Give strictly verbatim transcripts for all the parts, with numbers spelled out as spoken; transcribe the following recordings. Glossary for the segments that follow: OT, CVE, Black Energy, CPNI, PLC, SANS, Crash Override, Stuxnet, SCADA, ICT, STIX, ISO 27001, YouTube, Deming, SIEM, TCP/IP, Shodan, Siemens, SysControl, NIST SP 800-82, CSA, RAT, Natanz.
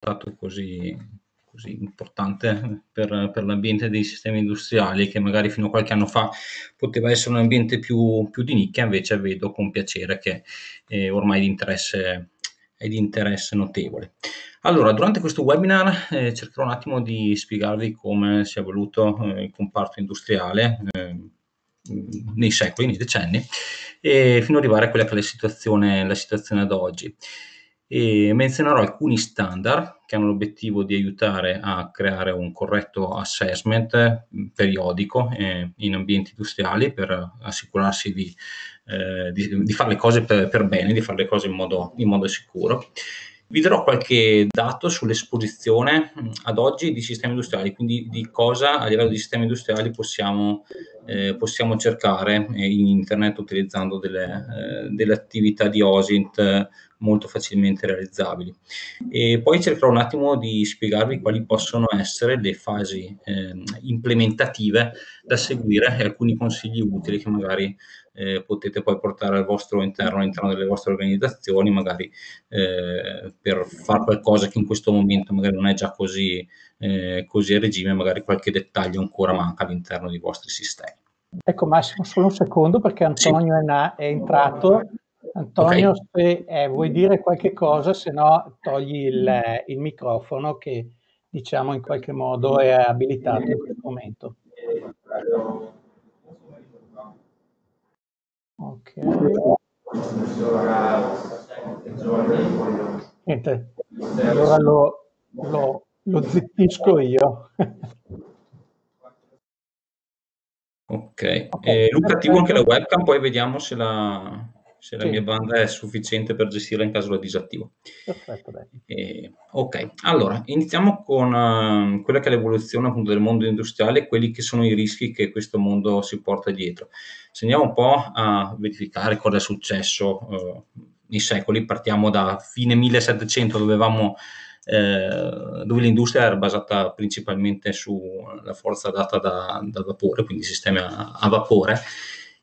risultato così, così importante per, per l'ambiente dei sistemi industriali, che magari fino a qualche anno fa poteva essere un ambiente più, più di nicchia, invece vedo con piacere che eh, ormai di interesse, è di interesse notevole. Allora, durante questo webinar eh, cercherò un attimo di spiegarvi come si è evoluto eh, il comparto industriale eh, nei secoli, nei decenni, e fino ad arrivare a quella che è la situazione, la situazione ad oggi. E menzionerò alcuni standard che hanno l'obiettivo di aiutare a creare un corretto assessment periodico eh, in ambienti industriali, per assicurarsi di, eh, di, di fare le cose per, per bene, di fare le cose in modo, in modo sicuro. Vi darò qualche dato sull'esposizione ad oggi di sistemi industriali, quindi di cosa a livello di sistemi industriali possiamo, eh, possiamo cercare in internet utilizzando delle, eh, delle attività di OSINT molto facilmente realizzabili. E poi cercherò un attimo di spiegarvi quali possono essere le fasi eh, implementative da seguire e alcuni consigli utili che magari Eh, potete poi portare al vostro interno, all'interno delle vostre organizzazioni, magari eh, per fare qualcosa che in questo momento magari non è già così, eh, così a regime, magari qualche dettaglio ancora manca all'interno dei vostri sistemi. Ecco Massimo, solo un secondo perché Antonio sì. è, è entrato. Antonio, okay. se eh, vuoi dire qualche cosa, se no togli il, il microfono che diciamo in qualche modo è abilitato in questo momento. Ok. Niente, allora lo, lo, lo zittisco io. Ok, okay. Eh, Luca, attivo anche la webcam, poi vediamo se la, se la sì. mia banda è sufficiente per gestirla in caso la disattivo. Perfetto, dai. Eh, ok, allora iniziamo con uh, quella che è l'evoluzione appunto del mondo industriale e quelli che sono i rischi che questo mondo si porta dietro. Se andiamo un po' a verificare cosa è successo eh, nei secoli, partiamo da fine millesettecento, dove, avevamo, eh, dove l'industria era basata principalmente sulla forza data da, da vapore, quindi sistemi a, a vapore,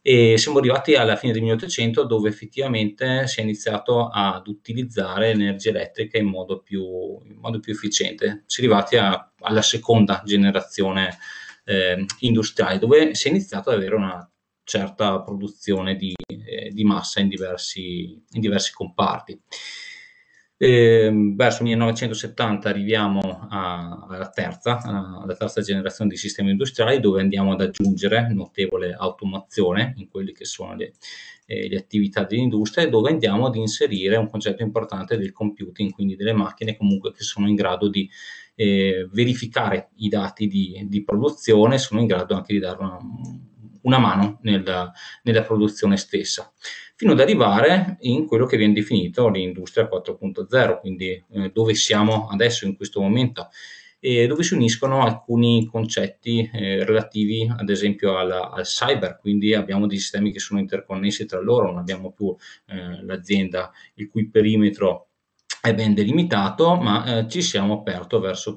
e siamo arrivati alla fine del milleottocento, dove effettivamente si è iniziato ad utilizzare l'energia elettrica in modo più, in modo più efficiente. Si è arrivati a, alla seconda generazione eh, industriale, dove si è iniziato ad avere una certa produzione di, eh, di massa in diversi, in diversi comparti. Eh, verso il millenovecentosettanta arriviamo a, alla, terza, a, alla terza generazione di sistemi industriali, dove andiamo ad aggiungere notevole automazione in quelle che sono le, eh, le attività dell'industria, e dove andiamo ad inserire un concetto importante del computing, quindi delle macchine comunque che sono in grado di eh, verificare i dati di, di produzione, sono in grado anche di dare una una mano nella, nella produzione stessa, fino ad arrivare in quello che viene definito l'industria quattro punto zero, quindi eh, dove siamo adesso in questo momento, eh, dove si uniscono alcuni concetti eh, relativi ad esempio alla, al cyber, quindi abbiamo dei sistemi che sono interconnessi tra loro, non abbiamo più eh, l'azienda il cui perimetro è ben delimitato, ma eh, ci siamo aperto verso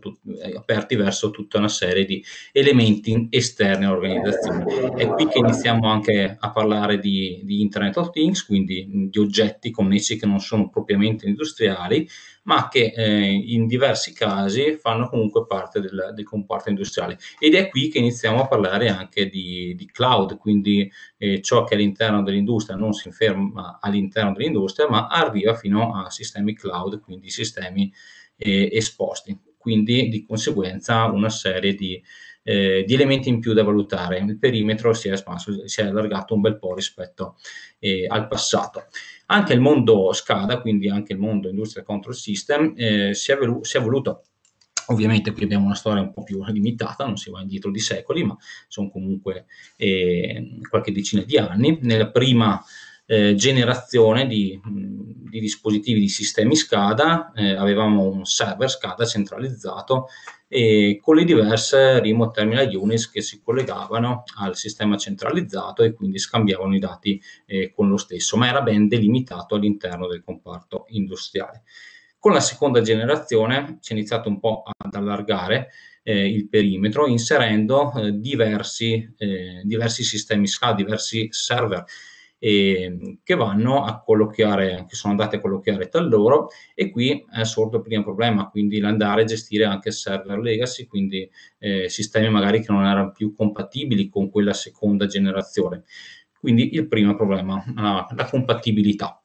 aperti verso tutta una serie di elementi esterni all'organizzazione. È qui che iniziamo anche a parlare di, di Internet of Things, quindi di oggetti connessi che non sono propriamente industriali, ma che eh, in diversi casi fanno comunque parte del, del comparto industriale. Ed è qui che iniziamo a parlare anche di, di cloud, quindi eh, ciò che all'interno dell'industria non si ferma all'interno dell'industria, ma arriva fino a sistemi cloud, quindi sistemi eh, esposti. Quindi di conseguenza una serie di, eh, di elementi in più da valutare. Il perimetro si è espanso, si è allargato un bel po' rispetto eh, al passato. Anche il mondo SCADA, quindi anche il mondo Industrial Control System, eh, si, è si è voluto, ovviamente qui abbiamo una storia un po' più limitata, non si va indietro di secoli, ma sono comunque eh, qualche decina di anni. Nella prima eh, generazione di, di dispositivi, di sistemi SCADA, eh, avevamo un server SCADA centralizzato e con le diverse remote terminal units che si collegavano al sistema centralizzato e quindi scambiavano i dati eh, con lo stesso, ma era ben delimitato all'interno del comparto industriale. Con la seconda generazione si è iniziato un po' ad allargare eh, il perimetro, inserendo eh, diversi, eh, diversi sistemi SCADA, diversi server, e che vanno a colloquiare, che sono andate a colloquiare tra loro, e qui è sorto il primo problema, quindi l'andare a gestire anche server legacy, quindi eh, sistemi magari che non erano più compatibili con quella seconda generazione. Quindi il primo problema, la, la compatibilità.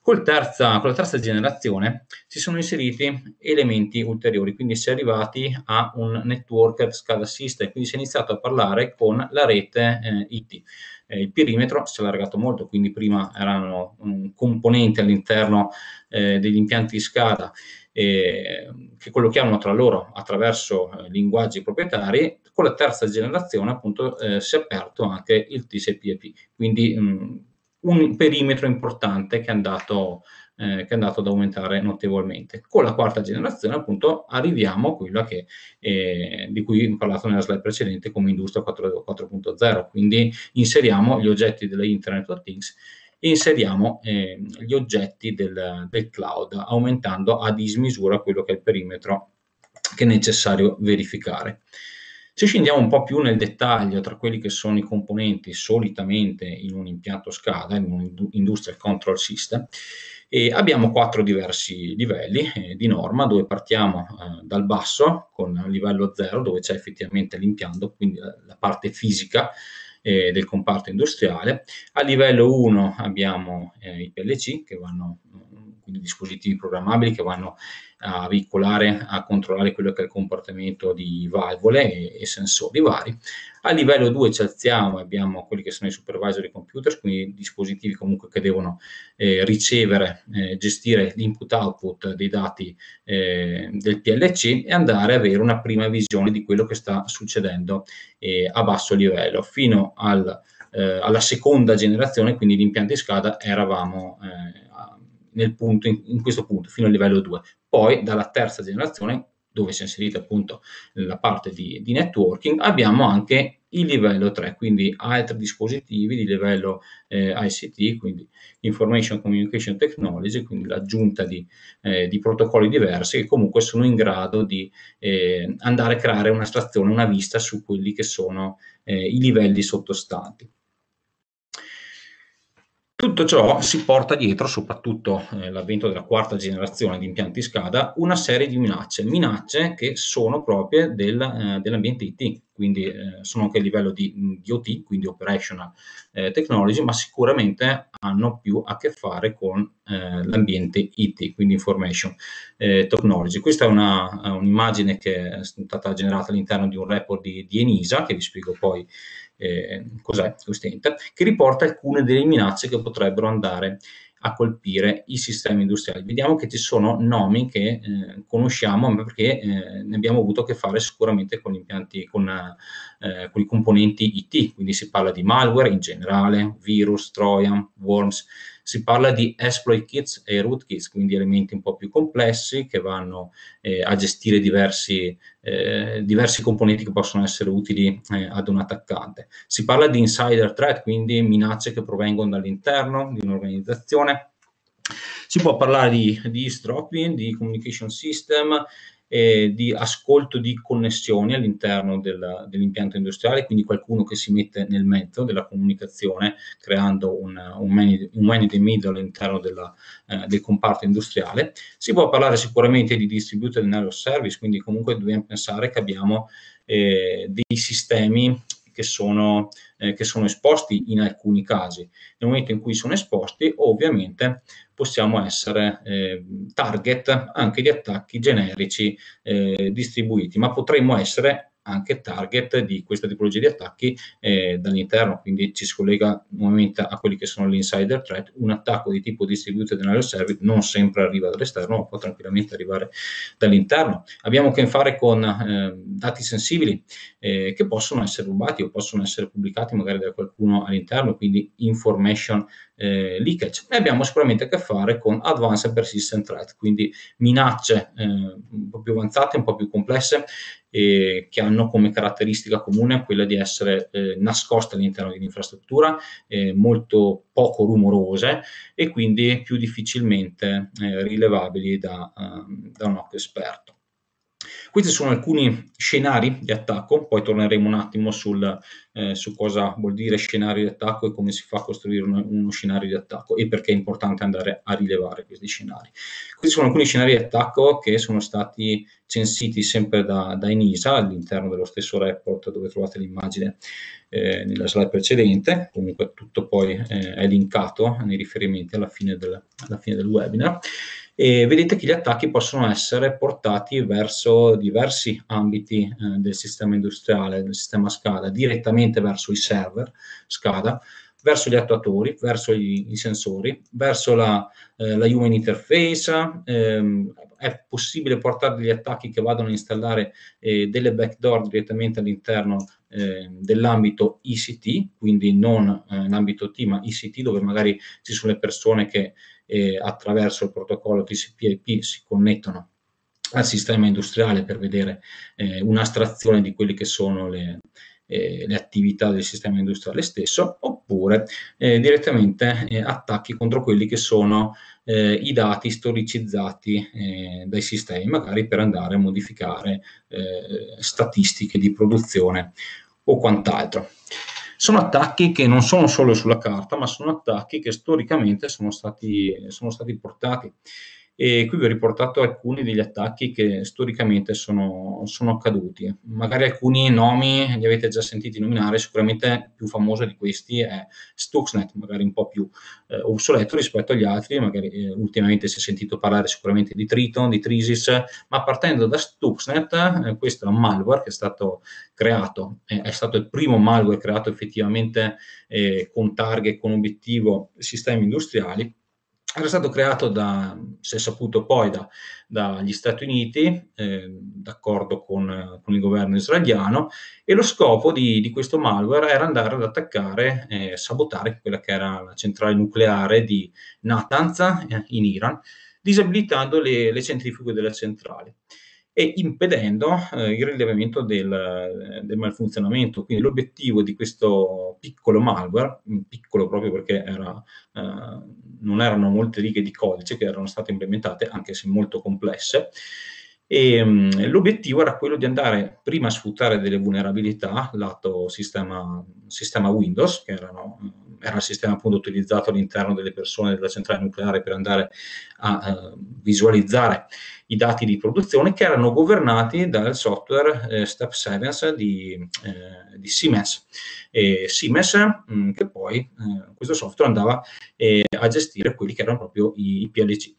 Col terza, con la terza generazione si sono inseriti elementi ulteriori, quindi si è arrivati a un network SCADA system, quindi si è iniziato a parlare con la rete eh, I T. Eh, il perimetro si è allargato molto, quindi prima erano um, componenti all'interno eh, degli impianti SCADA eh, che collochiavano tra loro attraverso eh, linguaggi proprietari. Con la terza generazione appunto eh, si è aperto anche il T C P I P, quindi mh, un perimetro importante che è, andato, eh, che è andato ad aumentare notevolmente. Con la quarta generazione appunto arriviamo a quella che, eh, di cui ho parlato nella slide precedente come industria quattro punto zero, quindi inseriamo gli oggetti dell'Internet of Things e inseriamo eh, gli oggetti del, del cloud, aumentando a dismisura quello che è il perimetro che è necessario verificare. Se scendiamo un po' più nel dettaglio tra quelli che sono i componenti solitamente in un impianto SCADA, in un Industrial Control System, e abbiamo quattro diversi livelli eh, di norma, dove partiamo eh, dal basso con livello zero, dove c'è effettivamente l'impianto, quindi la, la parte fisica eh, del comparto industriale. A livello uno abbiamo eh, i P L C, che vanno, quindi dispositivi programmabili che vanno a veicolare, a controllare quello che è il comportamento di valvole e, e sensori vari. A livello due ci alziamo e abbiamo quelli che sono i supervisory computer, quindi dispositivi comunque che devono eh, ricevere, eh, gestire l'input-output dei dati eh, del P L C e andare ad avere una prima visione di quello che sta succedendo eh, a basso livello, fino al, eh, alla seconda generazione, quindi gli impianti SCADA eravamo eh, nel punto, in, in questo punto, fino al livello due. Poi dalla terza generazione, dove si è inserita appunto la parte di, di networking, abbiamo anche il livello tre, quindi altri dispositivi di livello eh, I C T, quindi Information Communication Technology, quindi l'aggiunta di, eh, di protocolli diversi che comunque sono in grado di eh, andare a creare una stazione, una vista su quelli che sono eh, i livelli sottostanti. Tutto ciò si porta dietro, soprattutto eh, l'avvento della quarta generazione di impianti SCADA, una serie di minacce, minacce che sono proprie del, eh, dell'ambiente I T, quindi eh, sono anche a livello di, di O T, quindi Operational eh, Technology, ma sicuramente hanno più a che fare con eh, l'ambiente I T, quindi Information eh, Technology. Questa è un'immagine un che è stata generata all'interno di un report di, di ENISA, che vi spiego poi Eh, cos'è questo ente, che riporta alcune delle minacce che potrebbero andare a colpire i sistemi industriali. Vediamo che ci sono nomi che eh, conosciamo, perché eh, ne abbiamo avuto a che fare sicuramente con, impianti, con, eh, con i componenti I T, quindi si parla di malware in generale, virus, trojan, worms, si parla di exploit kits e rootkits, quindi elementi un po' più complessi che vanno eh, a gestire diversi, eh, diversi componenti che possono essere utili eh, ad un attaccante. Si parla di insider threat, quindi minacce che provengono dall'interno di un'organizzazione. Si può parlare di, di stropping, di communication system, Eh, di ascolto di connessioni all'interno dell'impianto industriale, quindi qualcuno che si mette nel mezzo della comunicazione creando un, un man in the middle all'interno eh, del comparto industriale. Si può parlare sicuramente di distributed network service, quindi comunque dobbiamo pensare che abbiamo eh, dei sistemi che sono, eh, che sono esposti in alcuni casi. Nel momento in cui sono esposti, ovviamente possiamo essere eh, target anche di attacchi generici eh, distribuiti, ma potremmo essere anche target di questa tipologia di attacchi eh, dall'interno, quindi ci si collega nuovamente a quelli che sono gli insider threat. Un attacco di tipo distributed network service non sempre arriva dall'esterno, ma può tranquillamente arrivare dall'interno. Abbiamo a che fare con eh, dati sensibili eh, che possono essere rubati o possono essere pubblicati magari da qualcuno all'interno, quindi information Eh, leakage, e abbiamo sicuramente a che fare con advanced persistent threat, quindi minacce eh, un po' più avanzate, un po' più complesse, eh, che hanno come caratteristica comune quella di essere eh, nascoste all'interno dell'infrastruttura, eh, molto poco rumorose e quindi più difficilmente eh, rilevabili da, eh, da un occhio esperto. Questi sono alcuni scenari di attacco, poi torneremo un attimo sul, eh, su cosa vuol dire scenario di attacco e come si fa a costruire uno, uno scenario di attacco e perché è importante andare a rilevare questi scenari. Questi sono alcuni scenari di attacco che sono stati censiti sempre da, da ENISA all'interno dello stesso report dove trovate l'immagine eh, nella slide precedente, comunque tutto poi eh, è linkato nei riferimenti alla fine del, alla fine del webinar. E vedete che gli attacchi possono essere portati verso diversi ambiti eh, del sistema industriale, del sistema SCADA, direttamente verso i server SCADA, verso gli attuatori, verso gli, i sensori, verso la, eh, la human interface. Ehm, è possibile portare degli attacchi che vadano a installare eh, delle backdoor direttamente all'interno eh, dell'ambito I C T, quindi non eh, in ambito O T ma I C T, dove magari ci sono le persone che E attraverso il protocollo T C P I P si connettono al sistema industriale per vedere eh, un'astrazione di quelle che sono le, eh, le attività del sistema industriale stesso, oppure eh, direttamente eh, attacchi contro quelli che sono eh, i dati storicizzati eh, dai sistemi, magari per andare a modificare eh, statistiche di produzione o quant'altro. Sono attacchi che non sono solo sulla carta, ma sono attacchi che storicamente sono stati, sono stati portati. E qui vi ho riportato alcuni degli attacchi che storicamente sono, sono accaduti. Magari alcuni nomi li avete già sentiti nominare, sicuramente il più famoso di questi è Stuxnet, magari un po' più eh, obsoleto rispetto agli altri, magari eh, ultimamente si è sentito parlare sicuramente di Triton, di Trisis, ma partendo da Stuxnet, eh, questo è un malware che è stato creato, eh, è stato il primo malware creato effettivamente eh, con target, con obiettivo sistemi industriali. Era stato creato da, si è saputo poi, da, dagli Stati Uniti, eh, d'accordo con, con il governo israeliano, e lo scopo di, di questo malware era andare ad attaccare, eh, sabotare quella che era la centrale nucleare di Natanz eh, in Iran, disabilitando le, le centrifughe della centrale e impedendo eh, il rilevamento del, del malfunzionamento. Quindi l'obiettivo di questo piccolo malware, piccolo proprio perché era, eh, non erano molte righe di codice che erano state implementate, anche se molto complesse, e mh, l'obiettivo era quello di andare prima a sfruttare delle vulnerabilità lato sistema, sistema Windows, che erano, era il sistema appunto utilizzato all'interno delle persone della centrale nucleare per andare a eh, visualizzare i dati di produzione, che erano governati dal software eh, Step sette di, eh, di Siemens. E Siemens, mh, che poi eh, questo software andava eh, a gestire quelli che erano proprio i P L C.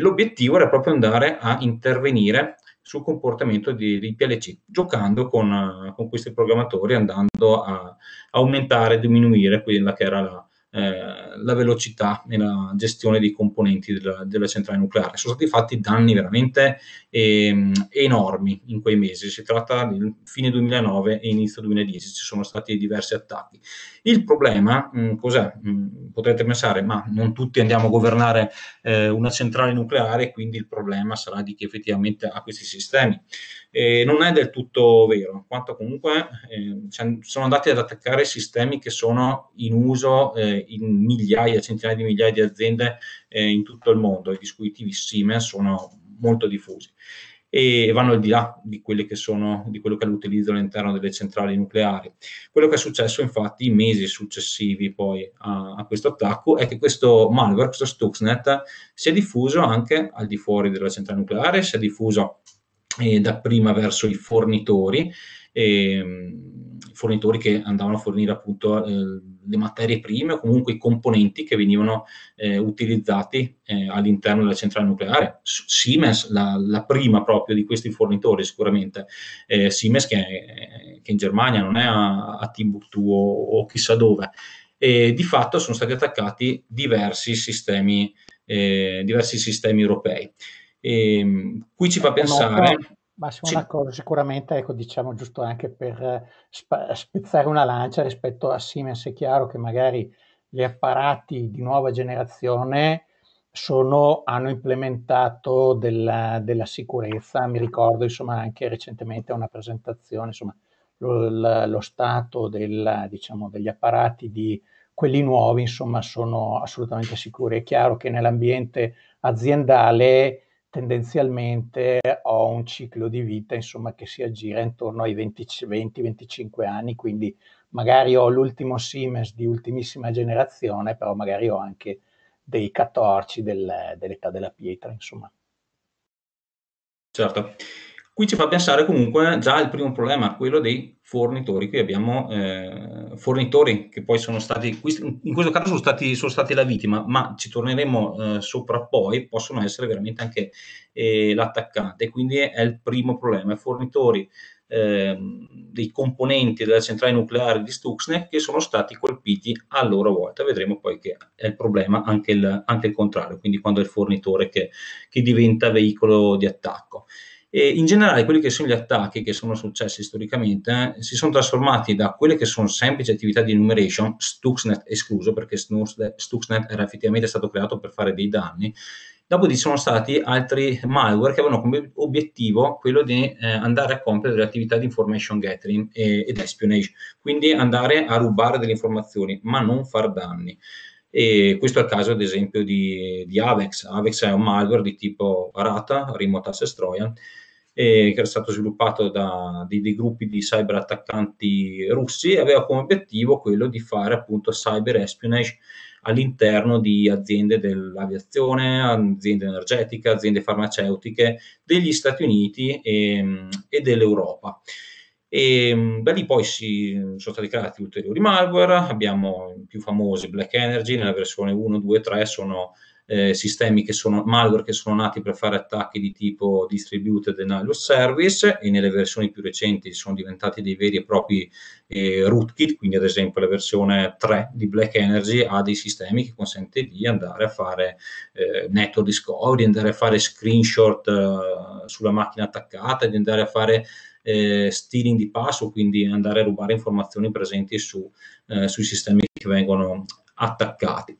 L'obiettivo era proprio andare a intervenire sul comportamento di, di P L C, giocando con, con questi programmatori, andando a aumentare e diminuire quella che era la, eh, la velocità nella gestione dei componenti della, della centrale nucleare. Sono stati fatti danni veramente eh, enormi in quei mesi. Si tratta di fine duemilanove e inizio duemiladieci, ci sono stati diversi attacchi. Il problema mh, cos'è? Potrete pensare, ma non tutti andiamo a governare eh, una centrale nucleare, quindi il problema sarà di chi effettivamente ha questi sistemi. Eh, non è del tutto vero, quanto comunque eh, sono andati ad attaccare sistemi che sono in uso eh, in migliaia, centinaia di migliaia di aziende eh, in tutto il mondo. I dispositivi Siemens sono molto diffusi e vanno al di là di, quelle che sono, di quello che è l'utilizzo all'interno delle centrali nucleari. Quello che è successo infatti i mesi successivi poi a, a questo attacco è che questo malware, questo Stuxnet, si è diffuso anche al di fuori della centrale nucleare, si è diffuso eh, dapprima verso i fornitori, eh, fornitori che andavano a fornire appunto eh, le materie prime o comunque i componenti che venivano eh, utilizzati eh, all'interno della centrale nucleare. Siemens, la, la prima proprio di questi fornitori sicuramente, eh, Siemens che, è, che in Germania non è a, a Timbuktu o, o chissà dove. E di fatto sono stati attaccati diversi sistemi, eh, diversi sistemi europei. E, qui ci fa pensare... Ma sono sì. d'accordo, sicuramente, ecco, diciamo giusto anche per spezzare una lancia rispetto a Siemens. È chiaro che magari gli apparati di nuova generazione sono, hanno implementato della, della sicurezza. Mi ricordo insomma anche recentemente una presentazione, insomma lo, lo stato del, diciamo, degli apparati di quelli nuovi, insomma sono assolutamente sicuri. È chiaro che nell'ambiente aziendale tendenzialmente ho un ciclo di vita, insomma, che si aggira intorno ai venti venticinque anni, quindi magari ho l'ultimo Siemens di ultimissima generazione, però magari ho anche dei quattordici del, dell'età della pietra, insomma. Certo. Qui ci fa pensare comunque già il primo problema, quello dei fornitori. Qui abbiamo eh, fornitori che poi sono stati, in questo caso sono stati, sono stati la vittima, ma ci torneremo eh, sopra poi, possono essere veramente anche eh, l'attaccante. Quindi è il primo problema, i fornitori eh, dei componenti della centrale nucleare di Stuxnet che sono stati colpiti a loro volta. Vedremo poi che è il problema anche il, anche il contrario, quindi quando è il fornitore che, che diventa veicolo di attacco. E in generale quelli che sono gli attacchi che sono successi storicamente eh, si sono trasformati da quelle che sono semplici attività di enumeration, Stuxnet escluso, perché Stuxnet era effettivamente stato creato per fare dei danni. Dopo ci sono stati altri malware che avevano come obiettivo quello di eh, andare a compiere delle attività di information gathering e, ed espionage, quindi andare a rubare delle informazioni ma non far danni. E questo è il caso ad esempio di, di Havex. Havex è un malware di tipo RAT, Remote Access Trojan, eh, che era stato sviluppato da dei, dei gruppi di cyber attaccanti russi e aveva come obiettivo quello di fare appunto cyber espionage all'interno di aziende dell'aviazione, aziende energetiche, aziende farmaceutiche degli Stati Uniti e, e dell'Europa. E da lì poi si sono stati creati ulteriori malware. Abbiamo i più famosi Black Energy nella versione uno, due, tre, sono eh, sistemi che sono malware che sono nati per fare attacchi di tipo distributed denial of service, e nelle versioni più recenti sono diventati dei veri e propri eh, rootkit. Quindi ad esempio la versione tre di Black Energy ha dei sistemi che consente di andare a fare eh, network discovery, andare a fare screenshot eh, sulla macchina attaccata, di andare a fare Eh, stealing di passo, quindi andare a rubare informazioni presenti su, eh, sui sistemi che vengono attaccati,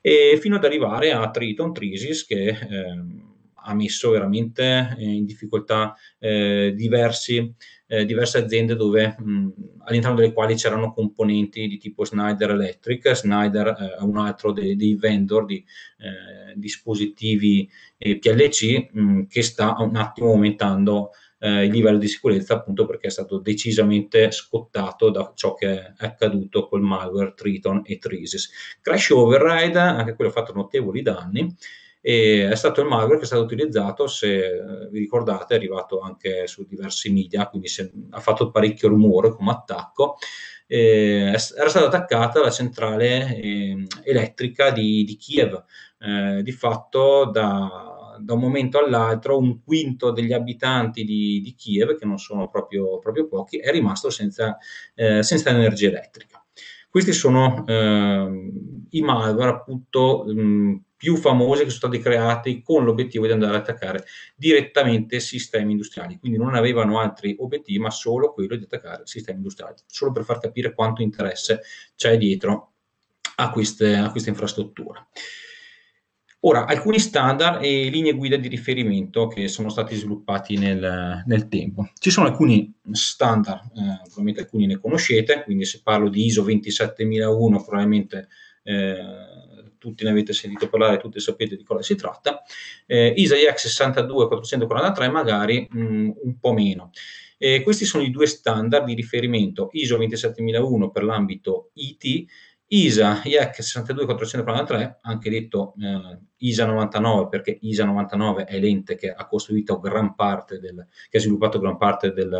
e fino ad arrivare a Triton, Trisis, che eh, ha messo veramente in difficoltà eh, diversi, eh, diverse aziende dove, mh, all'interno delle quali c'erano componenti di tipo Schneider Electric. Schneider eh, è un altro dei, dei vendor di eh, dispositivi eh, P L C mh, che sta un attimo aumentando Eh, il livello di sicurezza, appunto perché è stato decisamente scottato da ciò che è accaduto col malware Triton e Trisis. Crash Override, anche quello ha fatto notevoli danni, e è stato il malware che è stato utilizzato, se vi ricordate, è arrivato anche su diversi media, quindi se, ha fatto parecchio rumore come attacco. Eh, era stata attaccata la centrale eh, elettrica di, di Kiev, eh, di fatto da... da un momento all'altro un quinto degli abitanti di, di Kiev, che non sono proprio, proprio pochi, è rimasto senza, eh, senza energia elettrica. Questi sono eh, i malware appunto mh, più famosi che sono stati creati con l'obiettivo di andare ad attaccare direttamente sistemi industriali, quindi non avevano altri obiettivi ma solo quello di attaccare sistemi industriali, solo per far capire quanto interesse c'è dietro a, queste, a questa infrastruttura. Ora, alcuni standard e linee guida di riferimento che sono stati sviluppati nel, nel tempo. Ci sono alcuni standard, eh, probabilmente alcuni ne conoscete, quindi se parlo di I S O ventisettemilavauno probabilmente eh, tutti ne avete sentito parlare, tutti sapete di cosa si tratta. Eh, I S A I E C sessantadue quattrocentoquarantatré magari mh, un po' meno. Eh, questi sono i due standard di riferimento, I S O ventisettemilavauno per l'ambito I T, I S A I E C sessantadue quattrocentoquarantatré, anche detto eh, I S A novantanove, perché I S A novantanove è l'ente che ha costruito gran parte del, che ha sviluppato gran parte del,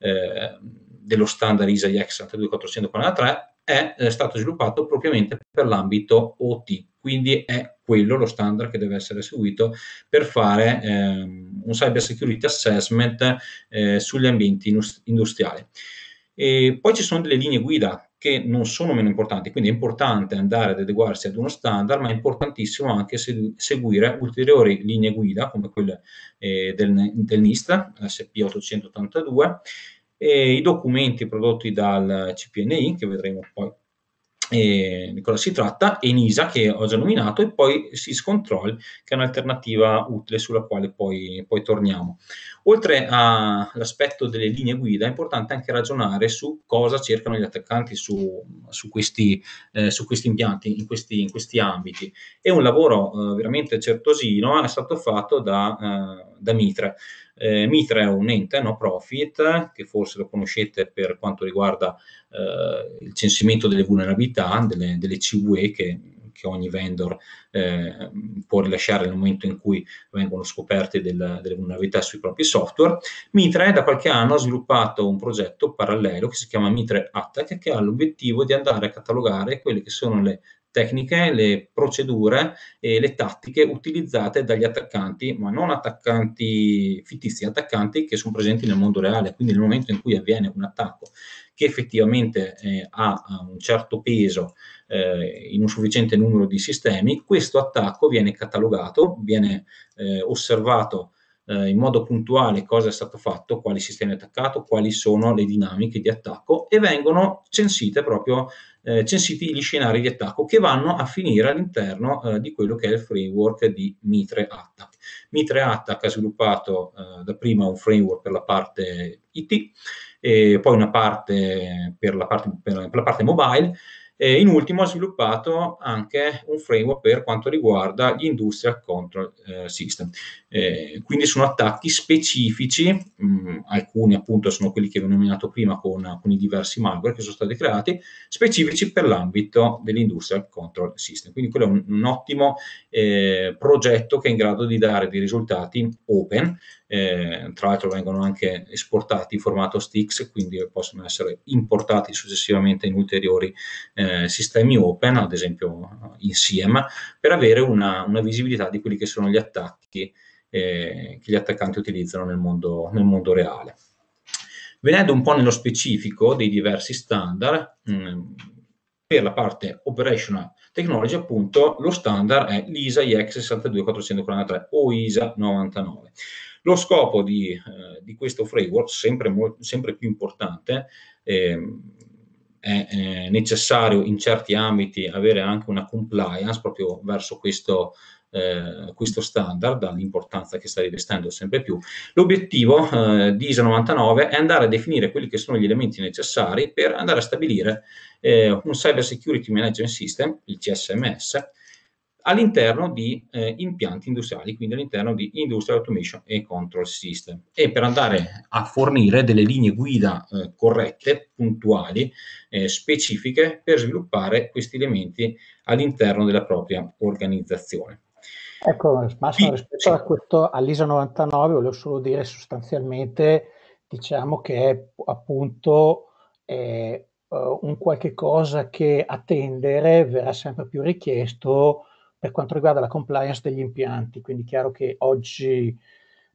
eh, dello standard I S A I E C sessantadue quattrocentoquarantatré, è eh, stato sviluppato propriamente per l'ambito O T, quindi è quello lo standard che deve essere seguito per fare eh, un cyber security assessment eh, sugli ambienti industriali. E poi ci sono delle linee guida che non sono meno importanti, quindi è importante andare ad adeguarsi ad uno standard, ma è importantissimo anche seguire ulteriori linee guida come quelle eh, del, del NIST S P ottocentoottantadue, e i documenti prodotti dal C P N I, che vedremo poi eh, di cosa si tratta, ENISA, che ho già nominato, e poi SysControl, che è un'alternativa utile sulla quale poi, poi torniamo. Oltre all'aspetto delle linee guida, è importante anche ragionare su cosa cercano gli attaccanti su, su, questi, eh, su questi impianti, in questi, in questi ambiti. E un lavoro eh, veramente certosino è stato fatto da, eh, da Mitre. Eh, Mitre è un ente no profit, che forse lo conoscete per quanto riguarda eh, il censimento delle vulnerabilità, delle, delle C V E che... che ogni vendor eh, può rilasciare nel momento in cui vengono scoperte del, delle vulnerabilità sui propri software. Mitre da qualche anno ha sviluppato un progetto parallelo che si chiama Mitre A T T and C K, che ha l'obiettivo di andare a catalogare quelle che sono le tecniche, le procedure e le tattiche utilizzate dagli attaccanti, ma non attaccanti fittizi, attaccanti che sono presenti nel mondo reale. Quindi nel momento in cui avviene un attacco che effettivamente eh, ha un certo peso eh, in un sufficiente numero di sistemi, questo attacco viene catalogato, viene eh, osservato eh, in modo puntuale cosa è stato fatto, quali sistemi è attaccato, quali sono le dinamiche di attacco, e vengono censite proprio eh, censiti gli scenari di attacco che vanno a finire all'interno eh, di quello che è il framework di Mitre A T T and C K. Mitre A T T and C K ha sviluppato eh, da prima un framework per la parte I T, e poi una parte per la parte, per la parte mobile, e in ultimo ha sviluppato anche un framework per quanto riguarda gli Industrial Control eh, System. Eh, quindi sono attacchi specifici, mh, alcuni appunto sono quelli che vi ho nominato prima con, con i diversi malware che sono stati creati, specifici per l'ambito dell'Industrial Control System. Quindi quello è un, un ottimo eh, progetto che è in grado di dare dei risultati open. Eh, tra l'altro vengono anche esportati in formato S T I X, quindi possono essere importati successivamente in ulteriori eh, sistemi open, ad esempio in SIEM, per avere una, una visibilità di quelli che sono gli attacchi eh, che gli attaccanti utilizzano nel mondo, nel mondo reale. Venendo un po' nello specifico dei diversi standard, mh, per la parte operational technology, appunto, lo standard è l'I S A I E C sessantadue quattrocentoquarantatré o I S A novantanove. Lo scopo di, eh, di questo framework, sempre, sempre più importante, eh, è, è necessario in certi ambiti avere anche una compliance proprio verso questo, eh, questo standard, dall'importanza che sta rivestendo sempre più. L'obiettivo eh, di I S A novantanove è andare a definire quelli che sono gli elementi necessari per andare a stabilire eh, un Cyber Security Management System, il C S M S, all'interno di eh, impianti industriali, quindi all'interno di Industrial Automation e Control System, e per andare a fornire delle linee guida eh, corrette, puntuali, eh, specifiche per sviluppare questi elementi all'interno della propria organizzazione. Ecco, Massimo, rispetto a questo, all'I S A novantanove volevo solo dire sostanzialmente, diciamo che è appunto eh, un qualche cosa che attendere verrà sempre più richiesto per quanto riguarda la compliance degli impianti. Quindi è chiaro che oggi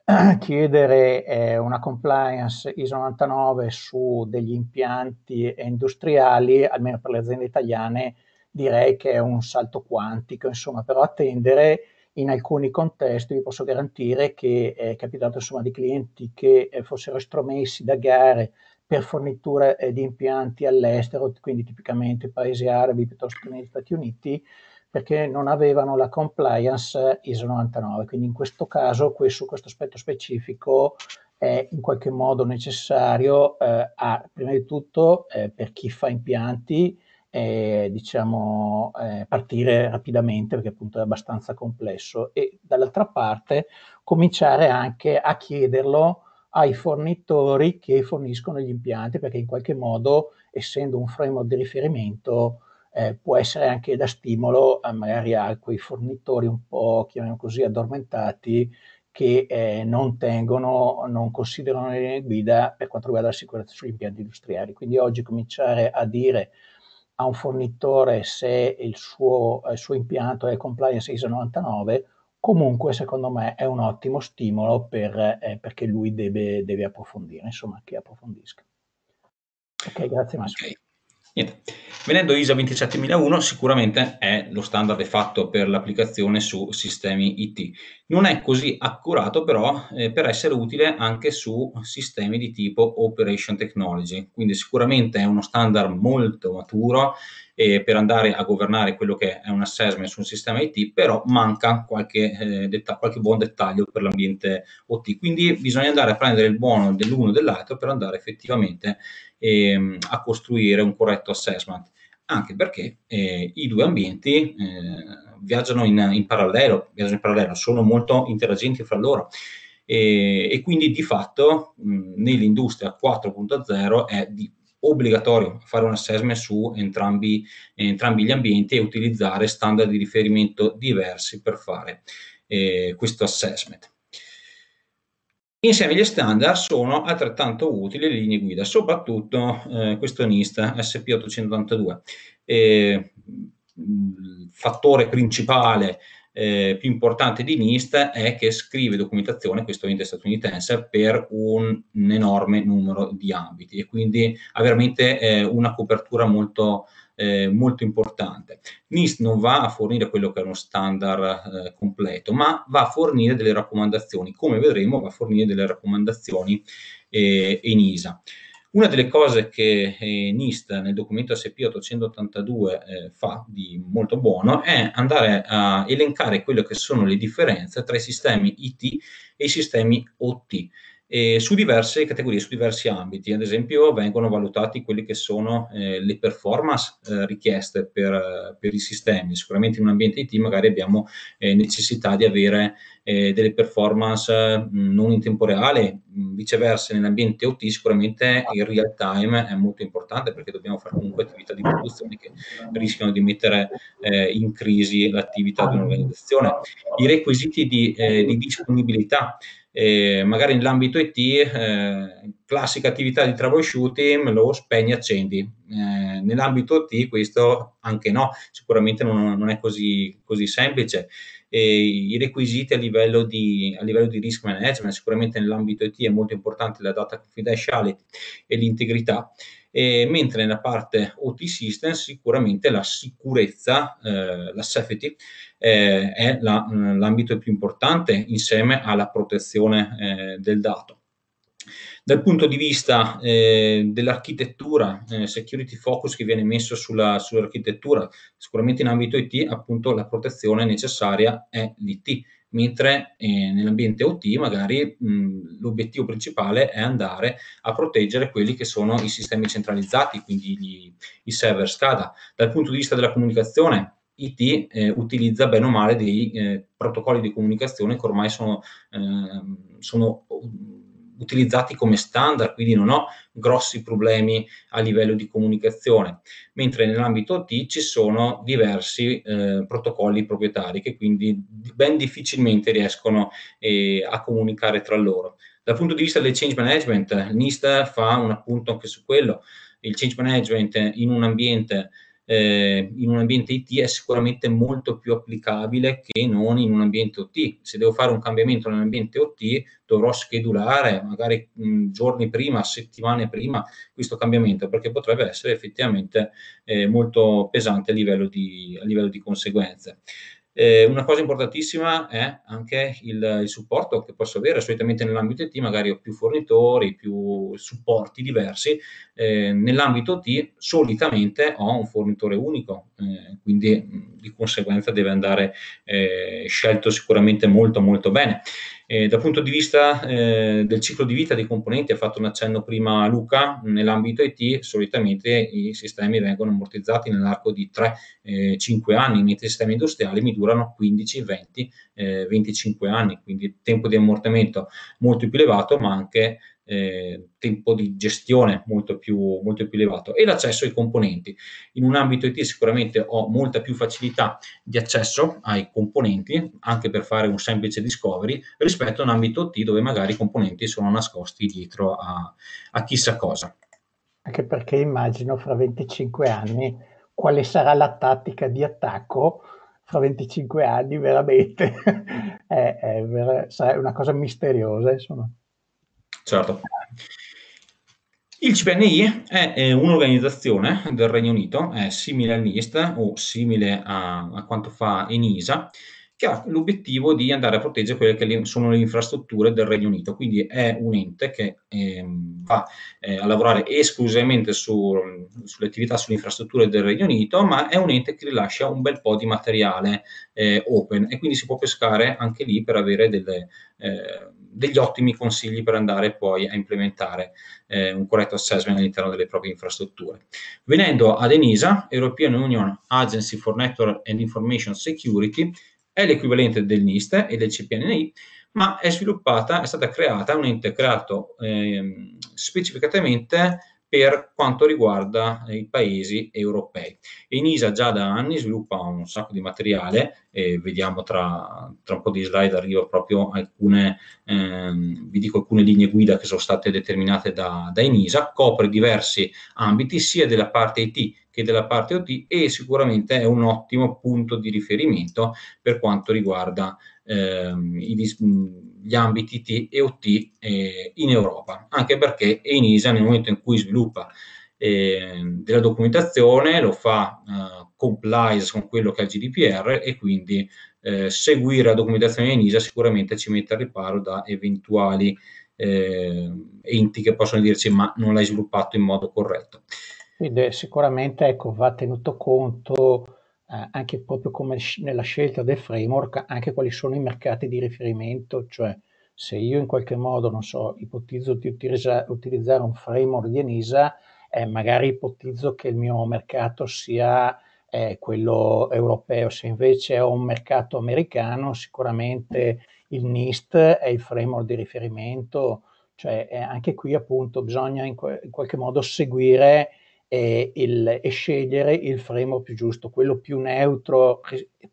eh, chiedere eh, una compliance I S A novantanove su degli impianti industriali, almeno per le aziende italiane, direi che è un salto quantico, insomma. Però attendere, in alcuni contesti vi posso garantire che è capitato insomma di clienti che eh, fossero estromessi da gare per fornitura eh, di impianti all'estero, quindi tipicamente paesi arabi piuttosto che negli Stati Uniti, perché non avevano la compliance I S A novantanove, quindi in questo caso, su questo aspetto specifico, è in qualche modo necessario, eh, a, prima di tutto, eh, per chi fa impianti, eh, diciamo, eh, partire rapidamente, perché appunto è abbastanza complesso, e dall'altra parte cominciare anche a chiederlo ai fornitori che forniscono gli impianti, perché in qualche modo, essendo un framework di riferimento, Eh, può essere anche da stimolo eh, magari a quei fornitori un po', chiamiamo così, addormentati, che eh, non tengono, non considerano le linee guida per quanto riguarda la sicurezza sugli impianti industriali. Quindi oggi cominciare a dire a un fornitore se il suo, il suo impianto è compliance I S A novantanove, comunque secondo me è un ottimo stimolo per, eh, perché lui deve, deve approfondire, insomma, che approfondisca. Ok, grazie Massimo. Okay. Niente. Venendo I S A ventisettemilavauno, sicuramente è lo standard fatto per l'applicazione su sistemi I T. Non è così accurato però eh, per essere utile anche su sistemi di tipo Operation Technology, quindi sicuramente è uno standard molto maturo eh, per andare a governare quello che è un assessment su un sistema I T, però manca qualche, eh, qualche buon dettaglio per l'ambiente O T, quindi bisogna andare a prendere il buono dell'uno e dell'altro per andare effettivamente ehm, a costruire un corretto assessment, anche perché eh, i due ambienti eh, viaggiano in, in parallelo, viaggiano in parallelo, sono molto interagenti fra loro e, e quindi di fatto nell'industria quattro punto zero è di, obbligatorio fare un assessment su entrambi, entrambi gli ambienti e utilizzare standard di riferimento diversi per fare eh, questo assessment. Insieme agli standard sono altrettanto utili le linee guida, soprattutto eh, questo NIST S P otto otto due. Eh, Il fattore principale eh, più importante di NIST è che scrive documentazione, questo ente statunitense, per un, un enorme numero di ambiti e quindi ha veramente eh, una copertura molto, eh, molto importante. NIST non va a fornire quello che è uno standard eh, completo, ma va a fornire delle raccomandazioni, come vedremo va a fornire delle raccomandazioni eh, in I S A. Una delle cose che eh, NIST nel documento S P otto otto due eh, fa di molto buono è andare a elencare quelle che sono le differenze tra i sistemi I T e i sistemi O T eh, su diverse categorie, su diversi ambiti. Ad esempio vengono valutati quelle che sono eh, le performance eh, richieste per, per i sistemi. Sicuramente in un ambiente I T magari abbiamo eh, necessità di avere Eh, delle performance mh, non in tempo reale, mh, viceversa nell'ambiente O T sicuramente il real time è molto importante perché dobbiamo fare comunque attività di produzione che rischiano di mettere eh, in crisi l'attività di un'organizzazione. I requisiti di, eh, di disponibilità, eh, magari nell'ambito I T, eh, classica attività di troubleshooting, lo spegni accendi, eh, nell'ambito O T questo anche no, sicuramente non, non è così, così semplice. E i requisiti a livello, di, a livello di risk management, sicuramente nell'ambito I T è molto importante la data confidentiality e l'integrità, e mentre nella parte O T system sicuramente la sicurezza, eh, la safety, eh, è l'ambito la, più importante insieme alla protezione eh, del dato. Dal punto di vista eh, dell'architettura, eh, security focus che viene messo sulla, sull'architettura, sicuramente in ambito I T appunto la protezione necessaria è l'I T, mentre eh, nell'ambiente O T magari l'obiettivo principale è andare a proteggere quelli che sono i sistemi centralizzati, quindi gli, i server SCADA. Dal punto di vista della comunicazione, I T eh, utilizza bene o male dei eh, protocolli di comunicazione che ormai sono... Eh, sono utilizzati come standard, quindi non ho grossi problemi a livello di comunicazione, mentre nell'ambito O T ci sono diversi eh, protocolli proprietari che quindi ben difficilmente riescono eh, a comunicare tra loro. Dal punto di vista del change management, NIST fa un appunto anche su quello. Il change management in un ambiente Eh, in un ambiente I T è sicuramente molto più applicabile che non in un ambiente O T. Se devo fare un cambiamento nell'ambiente O T dovrò schedulare magari mh, giorni prima, settimane prima questo cambiamento, perché potrebbe essere effettivamente eh, molto pesante a livello di, a livello di conseguenze. Eh, una cosa importantissima è anche il, il supporto che posso avere. Solitamente nell'ambito I T magari ho più fornitori, più supporti diversi, eh, nell'ambito O T solitamente ho un fornitore unico, eh, quindi mh, di conseguenza deve andare eh, scelto sicuramente molto molto bene. Eh, dal punto di vista eh, del ciclo di vita dei componenti, ha fatto un accenno prima Luca, nell'ambito I T solitamente i sistemi vengono ammortizzati nell'arco di tre a cinque eh, anni, mentre i sistemi industriali mi durano quindici, venti, venticinque anni, quindi tempo di ammortamento molto più elevato, ma anche eh, tempo di gestione molto più, molto più elevato, e l'accesso ai componenti. In un ambito I T sicuramente ho molta più facilità di accesso ai componenti, anche per fare un semplice discovery, rispetto a un ambito O T dove magari i componenti sono nascosti dietro a, a chissà cosa. Anche perché immagino fra venticinque anni quale sarà la tattica di attacco, fra venticinque anni veramente è, è vera, sarà una cosa misteriosa, insomma. Certo. Il C P N I è, è un'organizzazione del Regno Unito, è simile al NIST o simile a, a quanto fa ENISA, che ha l'obiettivo di andare a proteggere quelle che sono le infrastrutture del Regno Unito, quindi è un ente che eh, va eh, a lavorare esclusivamente su, sulle attività sulle infrastrutture del Regno Unito, ma è un ente che rilascia un bel po' di materiale eh, open e quindi si può pescare anche lì per avere delle, eh, degli ottimi consigli per andare poi a implementare eh, un corretto assessment all'interno delle proprie infrastrutture. Venendo ad ENISA, European Union Agency for Network and Information Security, è l'equivalente del NIST e del C P N I, ma è sviluppata, è stata creata, un ente creato eh, specificatamente per quanto riguarda i paesi europei. ENISA già da anni sviluppa un sacco di materiale, e vediamo tra, tra un po' di slide arriva proprio alcune, ehm, vi dico alcune linee guida che sono state determinate da, da ENISA, copre diversi ambiti sia della parte I T che della parte O T e sicuramente è un ottimo punto di riferimento per quanto riguarda ehm, i, gli ambiti I T e O T eh, in Europa, anche perché ENISA nel momento in cui sviluppa eh, della documentazione lo fa eh, complies con quello che è il G D P R e quindi eh, seguire la documentazione di ENISA sicuramente ci mette al riparo da eventuali eh, enti che possono dirci ma non l'hai sviluppato in modo corretto. Quindi sicuramente ecco, va tenuto conto eh, anche proprio come nella scelta del framework anche quali sono i mercati di riferimento, cioè se io in qualche modo, non so, ipotizzo di utilizza, utilizzare un framework di ENISA, eh, magari ipotizzo che il mio mercato sia eh, quello europeo, se invece ho un mercato americano sicuramente il NIST è il framework di riferimento, cioè eh, anche qui appunto bisogna in, in qualche modo seguire E, il, e scegliere il framework più giusto, quello più neutro,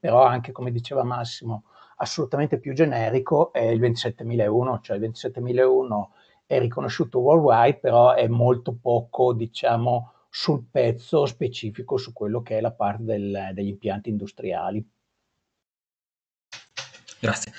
però anche come diceva Massimo, assolutamente più generico è il ventisettemilavauno, cioè il ventisettemilavauno è riconosciuto worldwide, però è molto poco, diciamo, sul pezzo specifico su quello che è la parte del, degli impianti industriali. Grazie.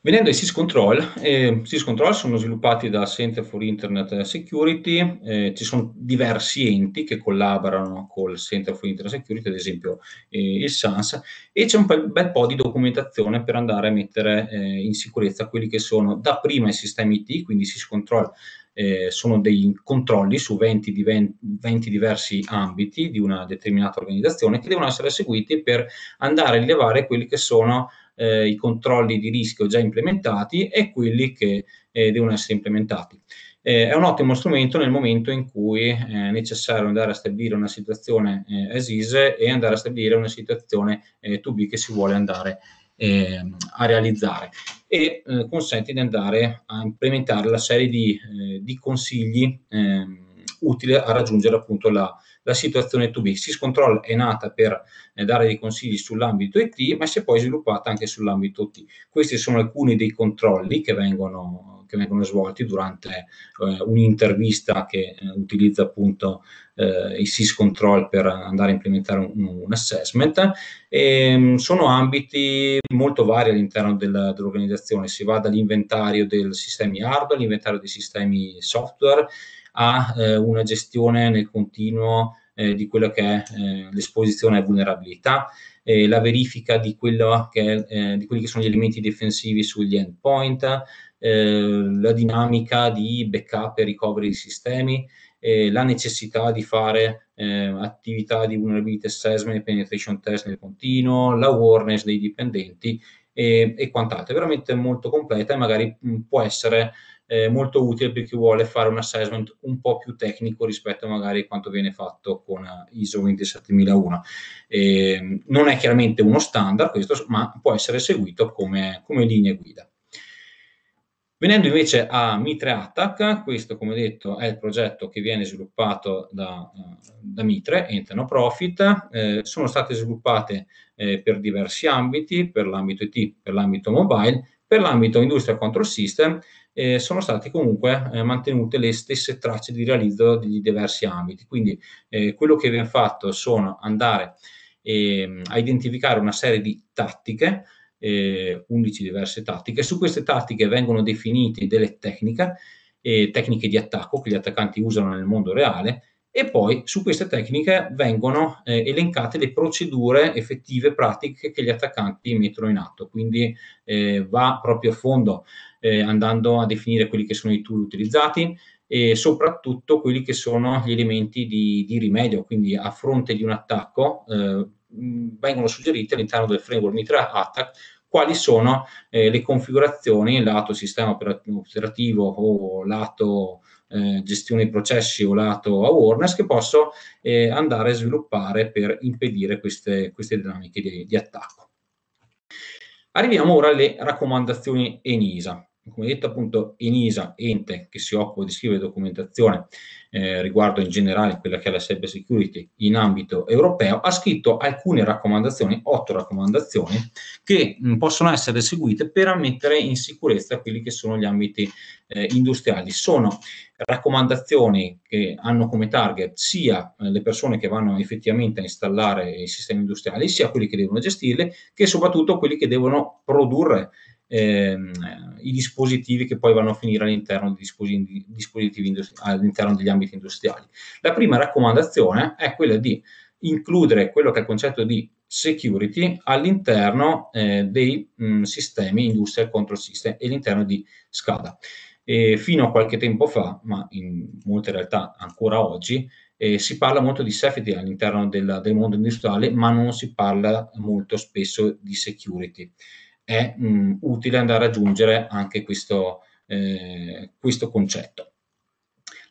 Venendo ai SysControl, eh, SysControl sono sviluppati da Center for Internet Security, eh, ci sono diversi enti che collaborano col Center for Internet Security, ad esempio eh, il SANS, e c'è un bel, bel po' di documentazione per andare a mettere eh, in sicurezza quelli che sono dapprima i sistemi I T, quindi SysControl eh, sono dei controlli su venti, venti diversi ambiti di una determinata organizzazione che devono essere seguiti per andare a rilevare quelli che sono Eh, i controlli di rischio già implementati e quelli che eh, devono essere implementati. Eh, è un ottimo strumento nel momento in cui è necessario andare a stabilire una situazione eh, as is e andare a stabilire una situazione eh, to be che si vuole andare eh, a realizzare e eh, consente di andare a implementare la serie di, eh, di consigli eh, utili a raggiungere appunto la La situazione to be. SysControl è nata per eh, dare dei consigli sull'ambito I T, ma si è poi sviluppata anche sull'ambito O T. Questi sono alcuni dei controlli che vengono, che vengono svolti durante eh, un'intervista che eh, utilizza appunto eh, i SysControl per andare a implementare un, un assessment. E, sono ambiti molto vari all'interno dell'organizzazione, si va dall'inventario dei sistemi hardware all'inventario dei sistemi software, a eh, una gestione nel continuo eh, di quella che è eh, l'esposizione a vulnerabilità, eh, la verifica di, quello che, eh, di quelli che sono gli elementi difensivi sugli endpoint, eh, la dinamica di backup e recovery di sistemi, eh, la necessità di fare eh, attività di vulnerability assessment e penetration test nel continuo, l'awareness dei dipendenti e, e quant'altro. È veramente molto completa e magari mh, può essere Eh, molto utile per chi vuole fare un assessment un po' più tecnico rispetto magari a quanto viene fatto con I S O ventisettemilavauno. Eh, non è chiaramente uno standard questo, ma può essere seguito come, come linee guida. Venendo invece a Mitre A T T and C K, questo come detto è il progetto che viene sviluppato da, da Mitre, ente no profit, eh, sono state sviluppate eh, per diversi ambiti, per l'ambito I T, per l'ambito mobile, per l'ambito Industrial Control System eh, sono state comunque eh, mantenute le stesse tracce di realizzo degli diversi ambiti, quindi eh, quello che abbiamo fatto sono andare eh, a identificare una serie di tattiche, eh, undici diverse tattiche, su queste tattiche vengono definite delle tecniche eh, tecniche di attacco che gli attaccanti usano nel mondo reale, e poi su queste tecniche vengono eh, elencate le procedure effettive, pratiche che gli attaccanti mettono in atto. Quindi eh, va proprio a fondo eh, andando a definire quelli che sono i tool utilizzati e soprattutto quelli che sono gli elementi di, di rimedio. Quindi a fronte di un attacco eh, vengono suggeriti all'interno del framework Mitre A T T and C K quali sono eh, le configurazioni lato sistema operativo o lato eh, gestione dei processi o lato awareness che posso eh, andare a sviluppare per impedire queste, queste dinamiche di, di attacco. Arriviamo ora alle raccomandazioni ENISA. Come detto, appunto, ENISA, ente che si occupa di scrivere documentazione eh, riguardo in generale quella che è la cyber security in ambito europeo, ha scritto alcune raccomandazioni, otto raccomandazioni, che mh, possono essere seguite per mettere in sicurezza quelli che sono gli ambiti eh, industriali. Sono raccomandazioni che hanno come target sia le persone che vanno effettivamente a installare i sistemi industriali, sia quelli che devono gestirli, che soprattutto quelli che devono produrre Ehm, i dispositivi che poi vanno a finire all'interno di dispositivi, dispositivi all'interno degli ambiti industriali. La prima raccomandazione è quella di includere quello che è il concetto di security all'interno eh, dei mh, sistemi industrial control system e all'interno di SCADA. E fino a qualche tempo fa, ma in molte realtà ancora oggi, Eh, si parla molto di safety all'interno del, del mondo industriale, ma non si parla molto spesso di security. È mh, utile andare a raggiungere anche questo, eh, questo concetto.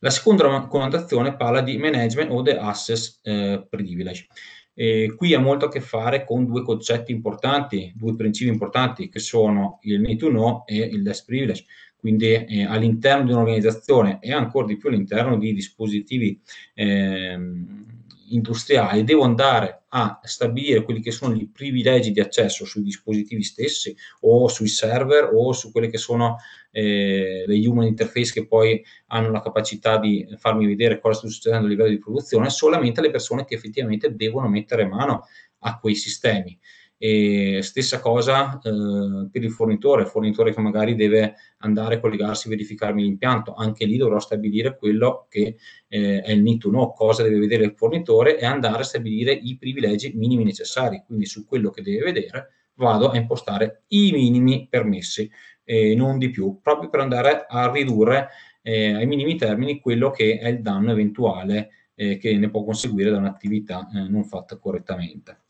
La seconda raccomandazione parla di management o the access eh, privilege. E qui ha molto a che fare con due concetti importanti, due principi importanti, che sono il need to know e il less privilege. Quindi eh, all'interno di un'organizzazione e ancora di più all'interno di dispositivi eh, industriali, devo andare a stabilire quelli che sono i privilegi di accesso sui dispositivi stessi o sui server o su quelle che sono eh, le human interface che poi hanno la capacità di farmi vedere cosa sta succedendo a livello di produzione solamente alle persone che effettivamente devono mettere mano a quei sistemi. E stessa cosa eh, per il fornitore, il fornitore che magari deve andare a collegarsi, verificarmi l'impianto, anche lì dovrò stabilire quello che eh, è il need to know, cosa deve vedere il fornitore e andare a stabilire i privilegi minimi necessari, quindi su quello che deve vedere vado a impostare i minimi permessi, eh, non di più, proprio per andare a ridurre eh, ai minimi termini quello che è il danno eventuale eh, che ne può conseguire da un'attività eh, non fatta correttamente.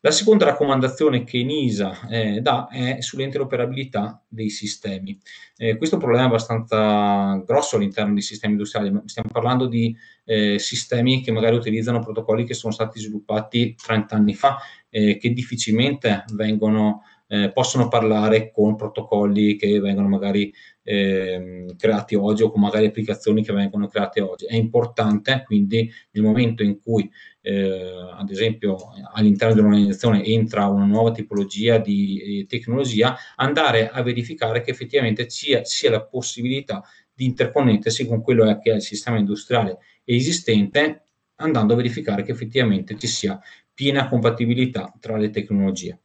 La seconda raccomandazione che ENISA eh, dà è sull'interoperabilità dei sistemi. Eh, questo problema è abbastanza grosso all'interno dei sistemi industriali, ma stiamo parlando di eh, sistemi che magari utilizzano protocolli che sono stati sviluppati trent'anni fa, eh, che difficilmente vengono, eh, possono parlare con protocolli che vengono magari eh, creati oggi o con magari applicazioni che vengono create oggi. È importante quindi nel momento in cui Eh, ad esempio all'interno di un'organizzazione entra una nuova tipologia di eh, tecnologia, andare a verificare che effettivamente sia, sia la possibilità di interconnettersi con quello che è il sistema industriale esistente, andando a verificare che effettivamente ci sia piena compatibilità tra le tecnologie.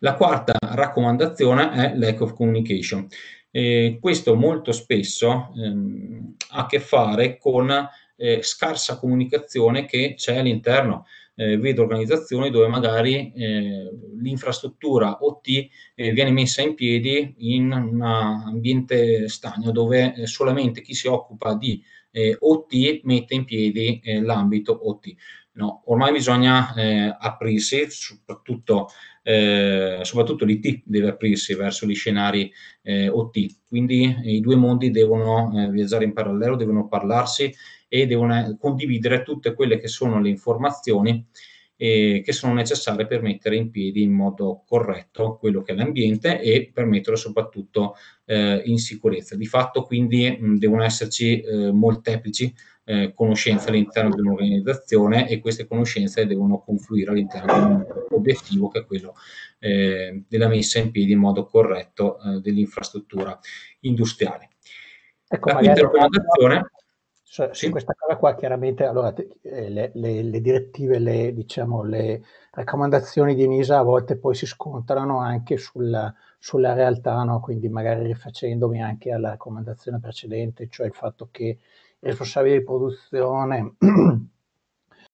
La quarta raccomandazione è lack of communication. Eh, questo molto spesso ehm, ha a che fare con Eh, scarsa comunicazione che c'è all'interno. Eh, vedo organizzazioni dove magari eh, l'infrastruttura O T eh, viene messa in piedi in un ambiente stagno dove eh, solamente chi si occupa di eh, O T mette in piedi eh, l'ambito O T. No, ormai bisogna eh, aprirsi, soprattutto, eh, soprattutto l'I T deve aprirsi verso gli scenari eh, O T, quindi eh, i due mondi devono eh, viaggiare in parallelo, devono parlarsi e devono condividere tutte quelle che sono le informazioni eh, che sono necessarie per mettere in piedi in modo corretto quello che è l'ambiente e per metterlo soprattutto eh, in sicurezza. Di fatto quindi mh, devono esserci eh, molteplici eh, conoscenze all'interno di un'organizzazione e queste conoscenze devono confluire all'interno di un obiettivo che è quello eh, della messa in piedi in modo corretto eh, dell'infrastruttura industriale. Ecco, la quinta raccomandazione... Cioè, sì. Su questa cosa qua chiaramente allora, le, le, le direttive, le, diciamo, le raccomandazioni di ENISA a volte poi si scontrano anche sulla, sulla realtà, no? Quindi magari rifacendomi anche alla raccomandazione precedente, cioè il fatto che il responsabile di produzione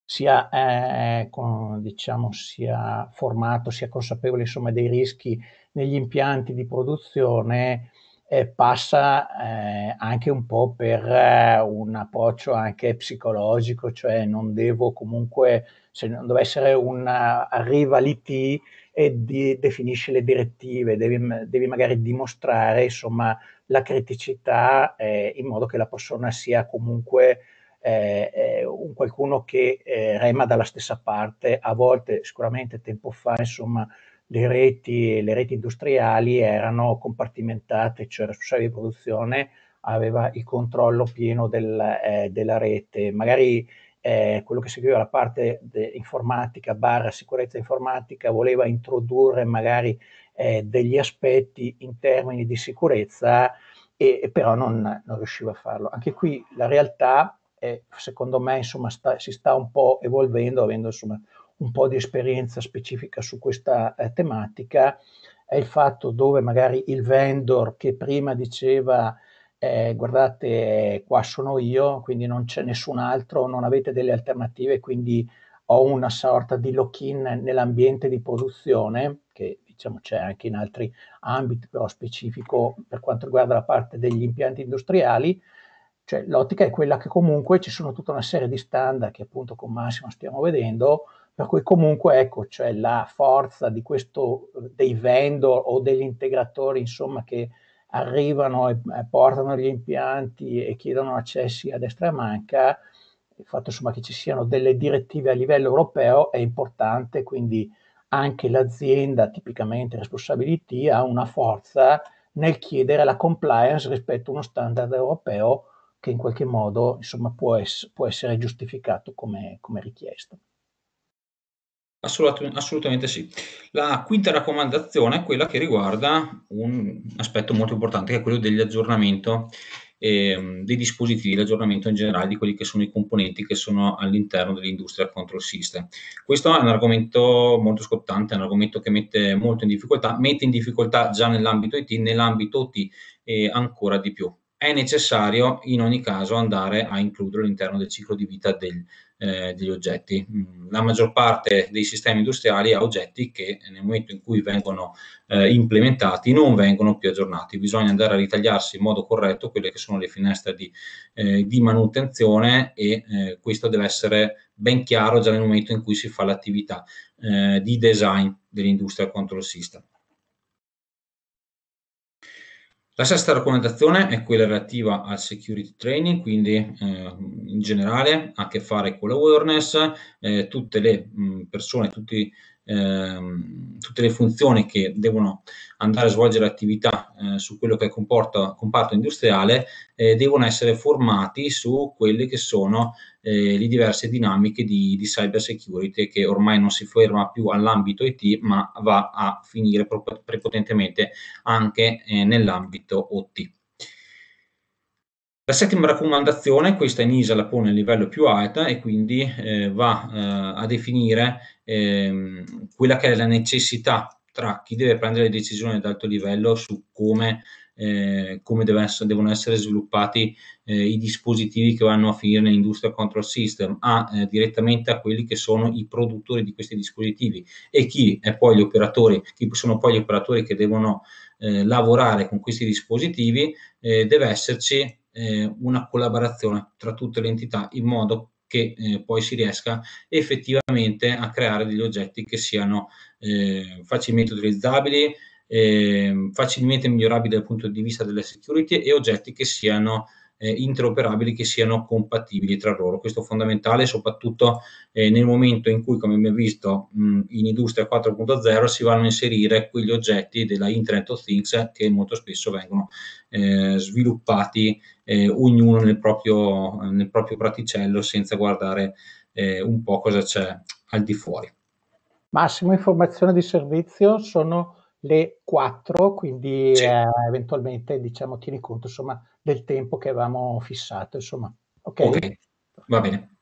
sia, eh, con, diciamo, sia formato, sia consapevole insomma, dei rischi negli impianti di produzione, Eh, passa eh, anche un po' per eh, un approccio anche psicologico, cioè non devo comunque, se non deve essere un arriva l'I T e di, definisce le direttive, devi, devi magari dimostrare insomma la criticità eh, in modo che la persona sia comunque eh, eh, un qualcuno che eh, rema dalla stessa parte. A volte sicuramente tempo fa insomma Le reti, le reti industriali erano compartimentate, cioè il responsabile di produzione aveva il controllo pieno del, eh, della rete, magari eh, quello che seguiva la parte informatica barra sicurezza informatica voleva introdurre magari eh, degli aspetti in termini di sicurezza, e, e però non, non riusciva a farlo. Anche qui la realtà eh, secondo me insomma, sta, si sta un po' evolvendo, avendo insomma un po' di esperienza specifica su questa eh, tematica, è il fatto dove magari il vendor che prima diceva eh, guardate qua sono io, quindi non c'è nessun altro, non avete delle alternative, quindi ho una sorta di lock-in nell'ambiente di produzione, che diciamo c'è anche in altri ambiti, però specifico per quanto riguarda la parte degli impianti industriali. Cioè l'ottica è quella che comunque ci sono tutta una serie di standard che appunto con Massimo stiamo vedendo, per cui comunque ecco, cioè la forza di questo, dei vendor o degli integratori insomma che arrivano e portano gli impianti e chiedono accessi a destra e a manca, il fatto insomma che ci siano delle direttive a livello europeo è importante, quindi anche l'azienda tipicamente responsability ha una forza nel chiedere la compliance rispetto a uno standard europeo che in qualche modo insomma, può, es- può essere giustificato come, come richiesta. Assolut- assolutamente sì. La quinta raccomandazione è quella che riguarda un aspetto molto importante, che è quello dell'aggiornamento, ehm, dei dispositivi, l'aggiornamento in generale di quelli che sono i componenti che sono all'interno dell'Industrial Control System. Questo è un argomento molto scottante, è un argomento che mette molto in difficoltà, mette in difficoltà già nell'ambito I T, nell'ambito O T eh, ancora di più. È necessario in ogni caso andare a includere all'interno del ciclo di vita del, eh, degli oggetti. La maggior parte dei sistemi industriali ha oggetti che nel momento in cui vengono eh, implementati non vengono più aggiornati. Bisogna andare a ritagliarsi in modo corretto quelle che sono le finestre di, eh, di manutenzione, e eh, questo deve essere ben chiaro già nel momento in cui si fa l'attività eh, di design dell'Industrial Control System. La sesta raccomandazione è quella relativa al security training, quindi eh, in generale ha a che fare con l'awareness, eh, tutte le mh, persone, tutti, eh, tutte le funzioni che devono andare a svolgere attività eh, su quello che è comporta, comparto industriale, eh, devono essere formati su quelle che sono eh, le diverse dinamiche di, di cyber security, che ormai non si ferma più all'ambito I T, ma va a finire prepotentemente anche eh, nell'ambito O T. La settima raccomandazione, questa ENISA la pone a livello più alto e quindi eh, va eh, a definire eh, quella che è la necessità tra chi deve prendere le decisioni ad alto livello su come, eh, come deve essere, devono essere sviluppati eh, i dispositivi che vanno a finire nell'Industrial Control System, a eh, direttamente a quelli che sono i produttori di questi dispositivi e chi è poi gli operatori, chi sono poi gli operatori che devono eh, lavorare con questi dispositivi. Eh, deve esserci eh, una collaborazione tra tutte le entità in modo che eh, poi si riesca effettivamente a creare degli oggetti che siano eh, facilmente utilizzabili, eh, facilmente migliorabili dal punto di vista della security, e oggetti che siano eh, interoperabili, che siano compatibili tra loro. Questo è fondamentale soprattutto eh, nel momento in cui, come abbiamo visto, mh, in Industria quattro punto zero si vanno a inserire quegli oggetti della Internet of Things che molto spesso vengono eh, sviluppati Eh, ognuno nel proprio, nel proprio praticello, senza guardare eh, un po' cosa c'è al di fuori. Massimo, informazione di servizio, sono le quattro, quindi sì. eh, eventualmente diciamo tieni conto insomma del tempo che avevamo fissato. Insomma. Ok, okay. Va bene.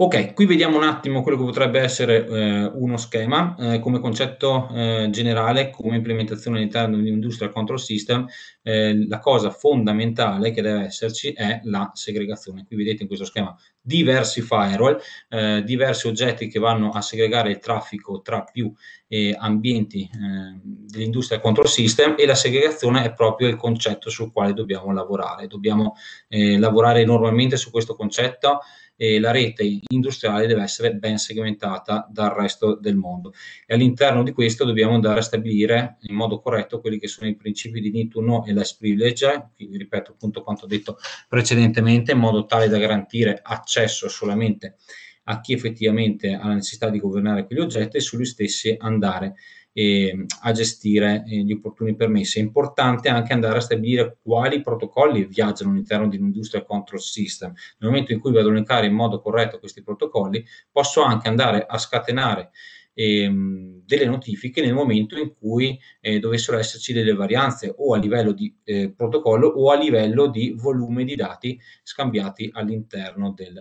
Ok, qui vediamo un attimo quello che potrebbe essere eh, uno schema eh, come concetto eh, generale, come implementazione all'interno di un industrial control system. Eh, la cosa fondamentale che deve esserci è la segregazione. Qui vedete in questo schema diversi firewall, eh, diversi oggetti che vanno a segregare il traffico tra più eh, ambienti eh, dell'industrial control system, e la segregazione è proprio il concetto sul quale dobbiamo lavorare. Dobbiamo eh, lavorare normalmente su questo concetto. E la rete industriale deve essere ben segmentata dal resto del mondo, e all'interno di questo dobbiamo andare a stabilire in modo corretto quelli che sono i principi di need to know e less privilege. Quindi ripeto appunto quanto detto precedentemente, in modo tale da garantire accesso solamente a chi effettivamente ha la necessità di governare quegli oggetti, e sugli stessi andare E a gestire gli opportuni permessi. È importante anche andare a stabilire quali protocolli viaggiano all'interno di un industrial control system. Nel momento in cui vado a elencare in modo corretto questi protocolli, posso anche andare a scatenare ehm, delle notifiche nel momento in cui eh, dovessero esserci delle varianze, o a livello di eh, protocollo o a livello di volume di dati scambiati all'interno del,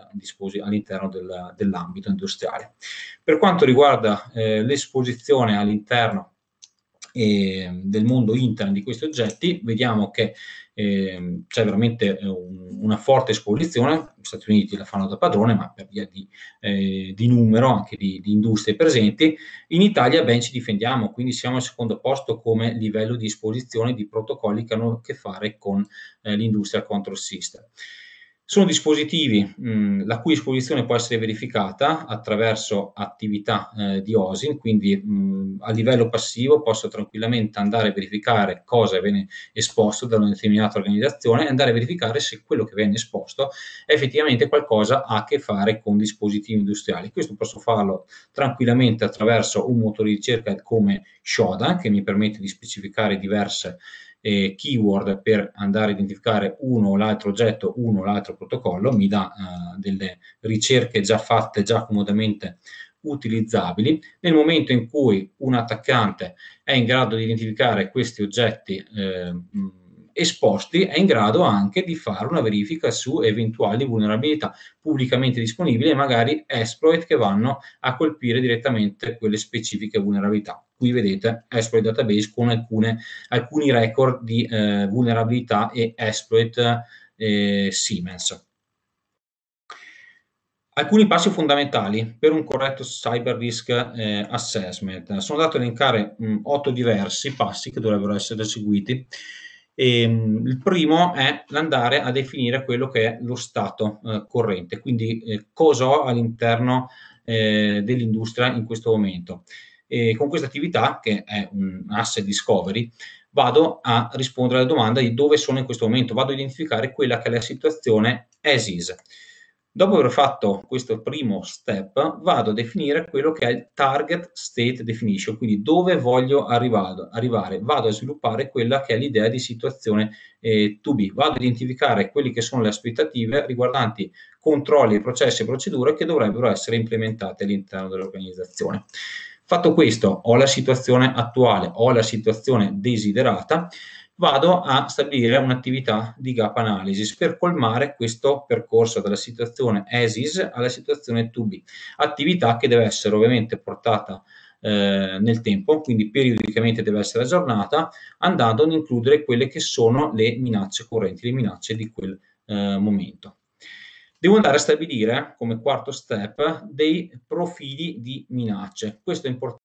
all'interno del, dell'ambito industriale. Per quanto riguarda eh, l'esposizione all'interno eh, del mondo interno di questi oggetti, vediamo che eh, c'è veramente un, una forte esposizione. Gli Stati Uniti la fanno da padrone, ma per via di, eh, di numero anche di, di industrie presenti. In Italia ben ci difendiamo, quindi siamo al secondo posto come livello di esposizione di protocolli che hanno a che fare con eh, l'industria control system. Sono dispositivi mh, la cui esposizione può essere verificata attraverso attività eh, di OSINT, quindi mh, a livello passivo posso tranquillamente andare a verificare cosa viene esposto da una determinata organizzazione e andare a verificare se quello che viene esposto è effettivamente qualcosa a che fare con dispositivi industriali. Questo posso farlo tranquillamente attraverso un motore di ricerca come Shodan, che mi permette di specificare diverse Eh, keyword per andare a identificare uno o l'altro oggetto, uno o l'altro protocollo. Mi dà eh, delle ricerche già fatte, già comodamente utilizzabili. Nel momento in cui un attaccante è in grado di identificare questi oggetti eh, esposti, è in grado anche di fare una verifica su eventuali vulnerabilità pubblicamente disponibili e magari exploit che vanno a colpire direttamente quelle specifiche vulnerabilità. Qui vedete exploit database con alcune, alcuni record di eh, vulnerabilità e exploit eh, Siemens. Alcuni passi fondamentali per un corretto cyber risk eh, assessment. Sono andato a elencare mh, otto diversi passi che dovrebbero essere seguiti. E il primo è l'andare a definire quello che è lo stato eh, corrente, quindi eh, cosa ho all'interno eh, dell'industria in questo momento. E con questa attività, che è un asset discovery, vado a rispondere alla domanda di dove sono in questo momento, vado a identificare quella che è la situazione as is. Dopo aver fatto questo primo step, vado a definire quello che è il target state definition, quindi dove voglio arrivare. Vado a sviluppare quella che è l'idea di situazione eh, to be, vado a identificare quelle che sono le aspettative riguardanti controlli, processi e procedure che dovrebbero essere implementate all'interno dell'organizzazione. Fatto questo, ho la situazione attuale, ho la situazione desiderata, vado a stabilire un'attività di gap analysis per colmare questo percorso dalla situazione as is alla situazione to be, attività che deve essere ovviamente portata eh, nel tempo, quindi periodicamente deve essere aggiornata, andando ad includere quelle che sono le minacce correnti, le minacce di quel eh, momento. Devo andare a stabilire, come quarto step, dei profili di minacce. Questo è importante.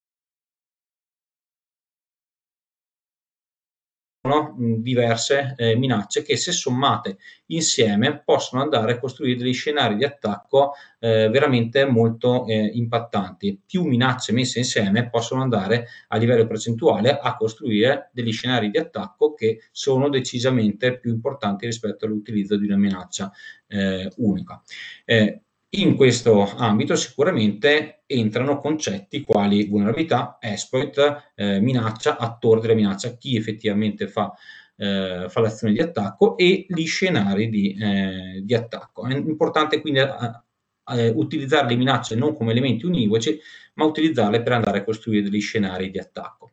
Sono diverse eh, minacce che, se sommate insieme, possono andare a costruire degli scenari di attacco eh, veramente molto eh, impattanti. Più minacce messe insieme possono andare a livello percentuale a costruire degli scenari di attacco che sono decisamente più importanti rispetto all'utilizzo di una minaccia Eh, unica. Eh, in questo ambito sicuramente entrano concetti quali vulnerabilità, exploit, eh, minaccia, attore della minaccia, chi effettivamente fa, eh, fa l'azione di attacco, e gli scenari di, eh, di attacco. È importante quindi a, a, utilizzare le minacce non come elementi univoci, ma utilizzarle per andare a costruire degli scenari di attacco.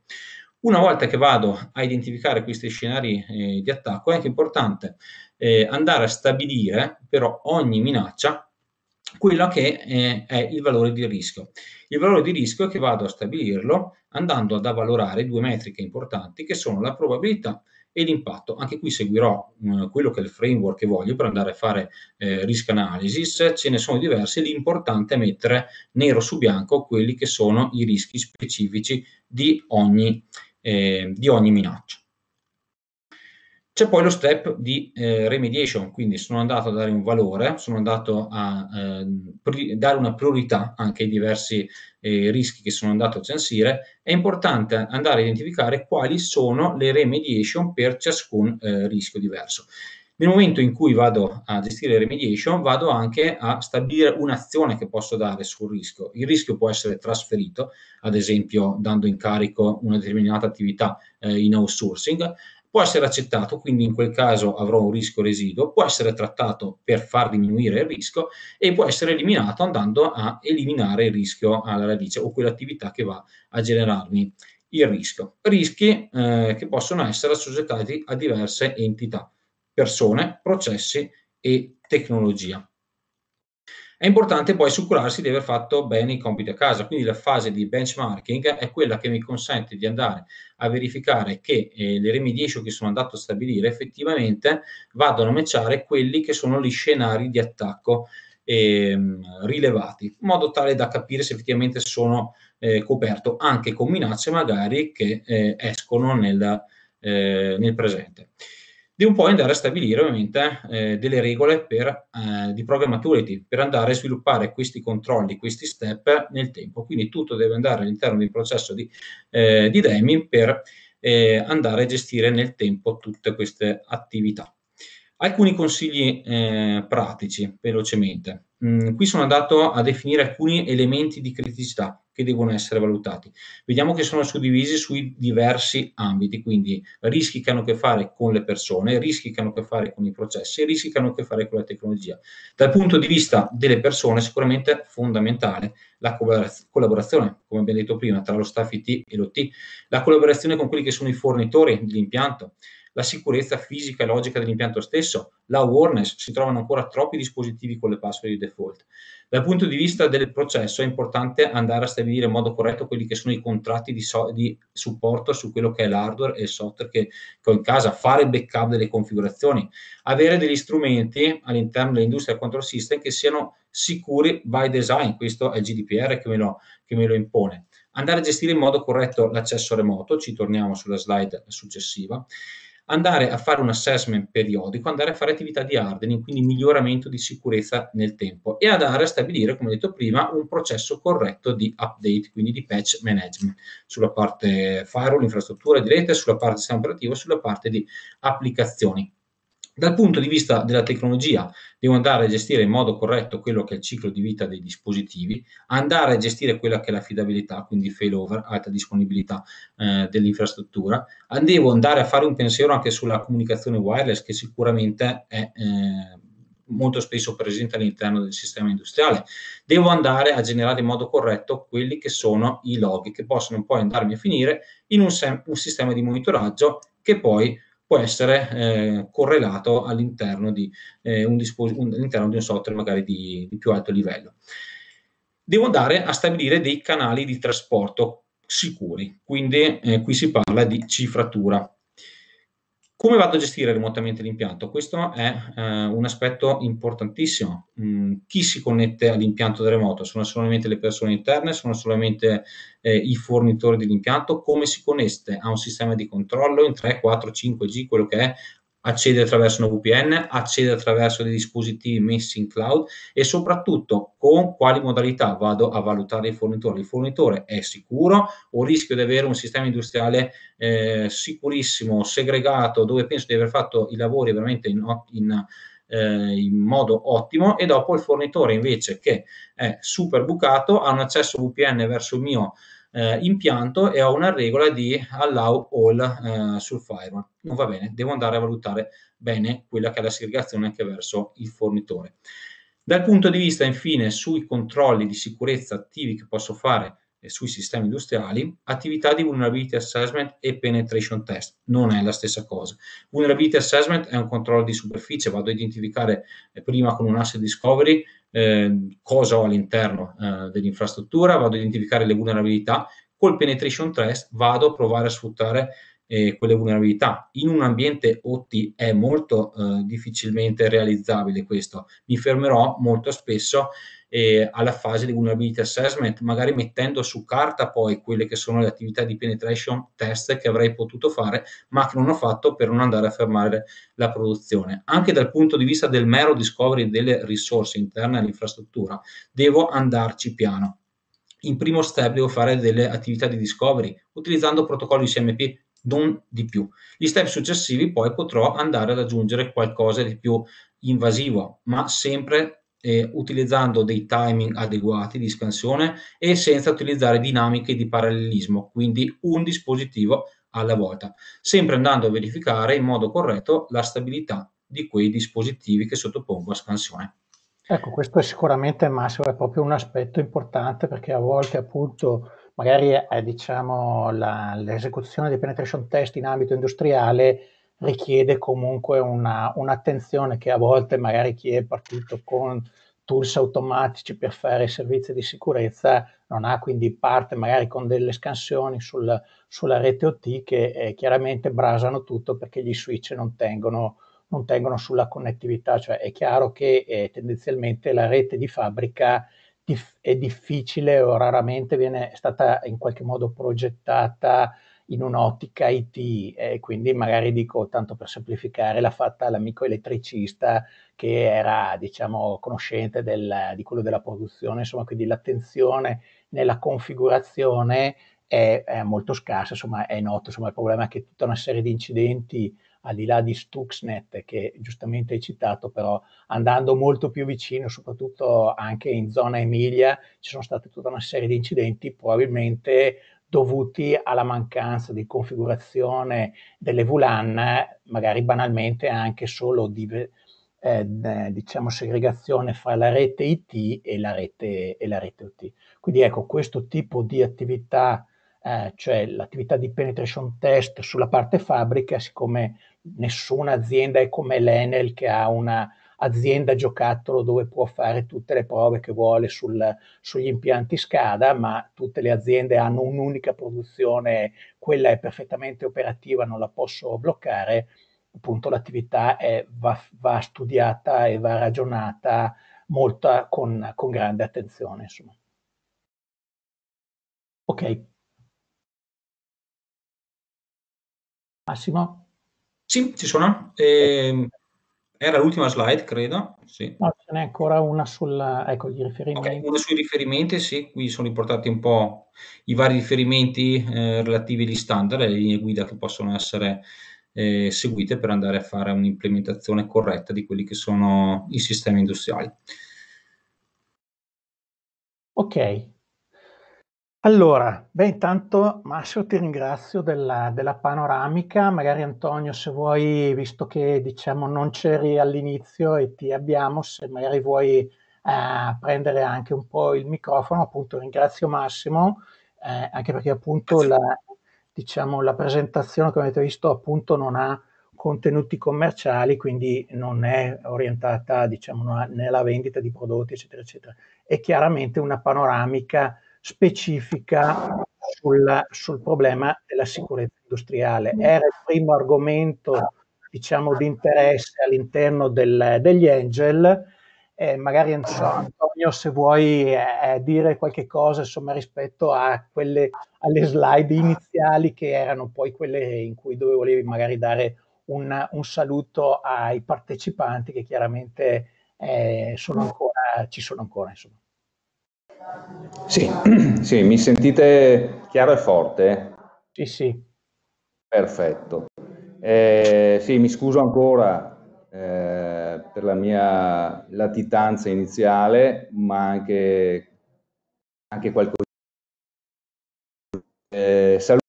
Una volta che vado a identificare questi scenari eh, di attacco, è anche importante eh, andare a stabilire però ogni minaccia quello che eh, è il valore di rischio. Il valore di rischio che vado a stabilirlo andando ad avvalorare due metriche importanti che sono la probabilità e l'impatto. Anche qui seguirò mh, quello che è il framework che voglio per andare a fare eh, risk analysis, ce ne sono diversi, l'importante è mettere nero su bianco quelli che sono i rischi specifici di ogni, eh, di ogni minaccia. C'è poi lo step di eh, remediation, quindi sono andato a dare un valore, sono andato a eh, dare una priorità anche ai diversi eh, rischi che sono andato a censire. È importante andare a identificare quali sono le remediation per ciascun eh, rischio diverso. Nel momento in cui vado a gestire remediation, vado anche a stabilire un'azione che posso dare sul rischio. Il rischio può essere trasferito, ad esempio dando in carico una determinata attività eh, in outsourcing. Può essere accettato, quindi in quel caso avrò un rischio residuo, può essere trattato per far diminuire il rischio e può essere eliminato andando a eliminare il rischio alla radice o quell'attività che va a generarmi il rischio. Rischi eh, che possono essere assoggettati a diverse entità, persone, processi e tecnologia. È importante poi assicurarsi di aver fatto bene i compiti a casa, quindi la fase di benchmarking è quella che mi consente di andare a verificare che eh, le remediation che sono andato a stabilire effettivamente vadano a matchare quelli che sono gli scenari di attacco eh, rilevati, in modo tale da capire se effettivamente sono eh, coperto anche con minacce magari che eh, escono nel, eh, nel presente. Devo poi andare a stabilire ovviamente eh, delle regole per, eh, di program maturity per andare a sviluppare questi controlli, questi step nel tempo. Quindi tutto deve andare all'interno del processo di, eh, di Deming per eh, andare a gestire nel tempo tutte queste attività. Alcuni consigli eh, pratici, velocemente. Mm, qui sono andato a definire alcuni elementi di criticità che devono essere valutati. Vediamo che sono suddivisi sui diversi ambiti, quindi rischi che hanno a che fare con le persone, rischi che hanno a che fare con i processi, rischi che hanno a che fare con la tecnologia. Dal punto di vista delle persone, sicuramente fondamentale la collaborazione, come abbiamo detto prima, tra lo staff I T e l'O T, la collaborazione con quelli che sono i fornitori dell'impianto, la sicurezza fisica e logica dell'impianto stesso, la awareness, si trovano ancora troppi dispositivi con le password di default. Dal punto di vista del processo è importante andare a stabilire in modo corretto quelli che sono i contratti di, so di supporto su quello che è l'hardware e il software che, che ho in casa, fare il backup delle configurazioni, avere degli strumenti all'interno dell'industria control system che siano sicuri by design, questo è il G D P R che me lo, che me lo impone. Andare a gestire in modo corretto l'accesso remoto, ci torniamo sulla slide successiva, andare a fare un assessment periodico, andare a fare attività di hardening, quindi miglioramento di sicurezza nel tempo e andare a stabilire, come detto prima, un processo corretto di update, quindi di patch management sulla parte firewall, infrastruttura di rete, sulla parte sistema operativo, sulla parte di applicazioni. Dal punto di vista della tecnologia devo andare a gestire in modo corretto quello che è il ciclo di vita dei dispositivi, andare a gestire quella che è l'affidabilità, quindi failover, alta disponibilità eh, dell'infrastruttura. Devo andare a fare un pensiero anche sulla comunicazione wireless che sicuramente è eh, molto spesso presente all'interno del sistema industriale. Devo andare a generare in modo corretto quelli che sono i log che possono poi andarmi a finire in un, un sistema di monitoraggio che poi può essere eh, correlato all'interno di, eh, un un, all'interno di un software magari di, di più alto livello. Devo andare a stabilire dei canali di trasporto sicuri, quindi eh, qui si parla di cifratura. Come vado a gestire remotamente l'impianto? Questo è eh, un aspetto importantissimo. Mm, chi si connette all'impianto da remoto? Sono solamente le persone interne? Sono solamente eh, i fornitori dell'impianto? Come si connette a un sistema di controllo in tre, quattro, cinque G, quello che è? Accede attraverso una V P N, accede attraverso dei dispositivi messi in cloud e soprattutto con quali modalità vado a valutare il fornitore. Il fornitore è sicuro o rischio di avere un sistema industriale eh, sicurissimo, segregato, dove penso di aver fatto i lavori veramente in, in, eh, in modo ottimo e dopo il fornitore invece che è super bucato, ha un accesso V P N verso il mio Eh, impianto e ho una regola di allow all eh, sul firewall. Non va bene, devo andare a valutare bene quella che è la segregazione anche verso il fornitore. Dal punto di vista infine sui controlli di sicurezza attivi che posso fare sui sistemi industriali, attività di vulnerability assessment e penetration test. Non è la stessa cosa. Vulnerability assessment è un controllo di superficie, vado a identificare prima con un asset discovery eh, cosa ho all'interno eh, dell'infrastruttura, vado a identificare le vulnerabilità, col penetration test vado a provare a sfruttare eh, quelle vulnerabilità. In un ambiente O T è molto eh, difficilmente realizzabile questo, mi fermerò molto spesso E alla fase di vulnerability assessment, magari mettendo su carta poi quelle che sono le attività di penetration test che avrei potuto fare ma che non ho fatto per non andare a fermare la produzione. Anche dal punto di vista del mero discovery delle risorse interne all'infrastruttura devo andarci piano. In primo step devo fare delle attività di discovery utilizzando protocolli S N M P, non di più. Gli step successivi poi potrò andare ad aggiungere qualcosa di più invasivo, ma sempre Eh, utilizzando dei timing adeguati di scansione e senza utilizzare dinamiche di parallelismo, quindi un dispositivo alla volta, sempre andando a verificare in modo corretto la stabilità di quei dispositivi che sottopongo a scansione. Ecco, questo è sicuramente, Massimo, è proprio un aspetto importante, perché a volte appunto magari è, diciamo, l'esecuzione dei penetration test in ambito industriale richiede comunque una, un'attenzione che a volte magari chi è partito con tools automatici per fare servizi di sicurezza non ha, quindi parte magari con delle scansioni sul, sulla rete O T che eh, chiaramente brasano tutto perché gli switch non tengono, non tengono sulla connettività. Cioè è chiaro che eh, tendenzialmente la rete di fabbrica dif- è difficile o raramente viene, è stata in qualche modo progettata in un'ottica I T, e eh, quindi magari dico, tanto per semplificare, l'ha fatta l'amico elettricista che era, diciamo, conoscente del, di quello della produzione, insomma, quindi l'attenzione nella configurazione è, è molto scarsa, insomma è noto, insomma il problema è che tutta una serie di incidenti, al di là di Stuxnet che giustamente hai citato, però andando molto più vicino, soprattutto anche in zona Emilia, ci sono state tutta una serie di incidenti probabilmente dovuti alla mancanza di configurazione delle V LAN, magari banalmente anche solo di eh, diciamo segregazione fra la rete I T e la rete, e la rete O T. Quindi ecco, questo tipo di attività, eh, cioè l'attività di penetration test sulla parte fabbrica, siccome nessuna azienda è come l'Enel che ha una azienda giocattolo dove può fare tutte le prove che vuole sul, sugli impianti SCADA, ma tutte le aziende hanno un'unica produzione, quella è perfettamente operativa, non la posso bloccare, appunto l'attività va, va studiata e va ragionata molto con, con grande attenzione, insomma. Ok. Massimo? Sì, ci sono. Eh... Era l'ultima slide, credo. Sì. No, ce n'è ancora una sulla, ecco, gli riferimenti. Okay, una sui riferimenti, sì, qui sono riportati un po' i vari riferimenti eh, relativi agli standard e le linee guida che possono essere eh, seguite per andare a fare un'implementazione corretta di quelli che sono i sistemi industriali. Ok. Allora, beh, intanto Massimo ti ringrazio della, della panoramica. Magari Antonio, se vuoi, visto che diciamo non c'eri all'inizio e ti abbiamo, se magari vuoi eh, prendere anche un po' il microfono, appunto ringrazio Massimo, eh, anche perché appunto la, diciamo, la presentazione, come avete visto, appunto non ha contenuti commerciali, quindi non è orientata, diciamo, nella vendita di prodotti, eccetera, eccetera. È chiaramente una panoramica specifica sul, sul problema della sicurezza industriale. Era il primo argomento, diciamo, di interesse all'interno degli Angel. Eh, magari Antonio, se vuoi eh, dire qualche cosa, insomma, rispetto a quelle, alle slide iniziali che erano poi quelle in cui dove volevi magari dare un, un saluto ai partecipanti che chiaramente eh, sono ancora, ci sono ancora, insomma. Sì, sì, mi sentite chiaro e forte? Sì, sì. Perfetto. Eh, sì, mi scuso ancora eh, per la mia latitanza iniziale, ma anche, anche qualcosa. Eh, saluto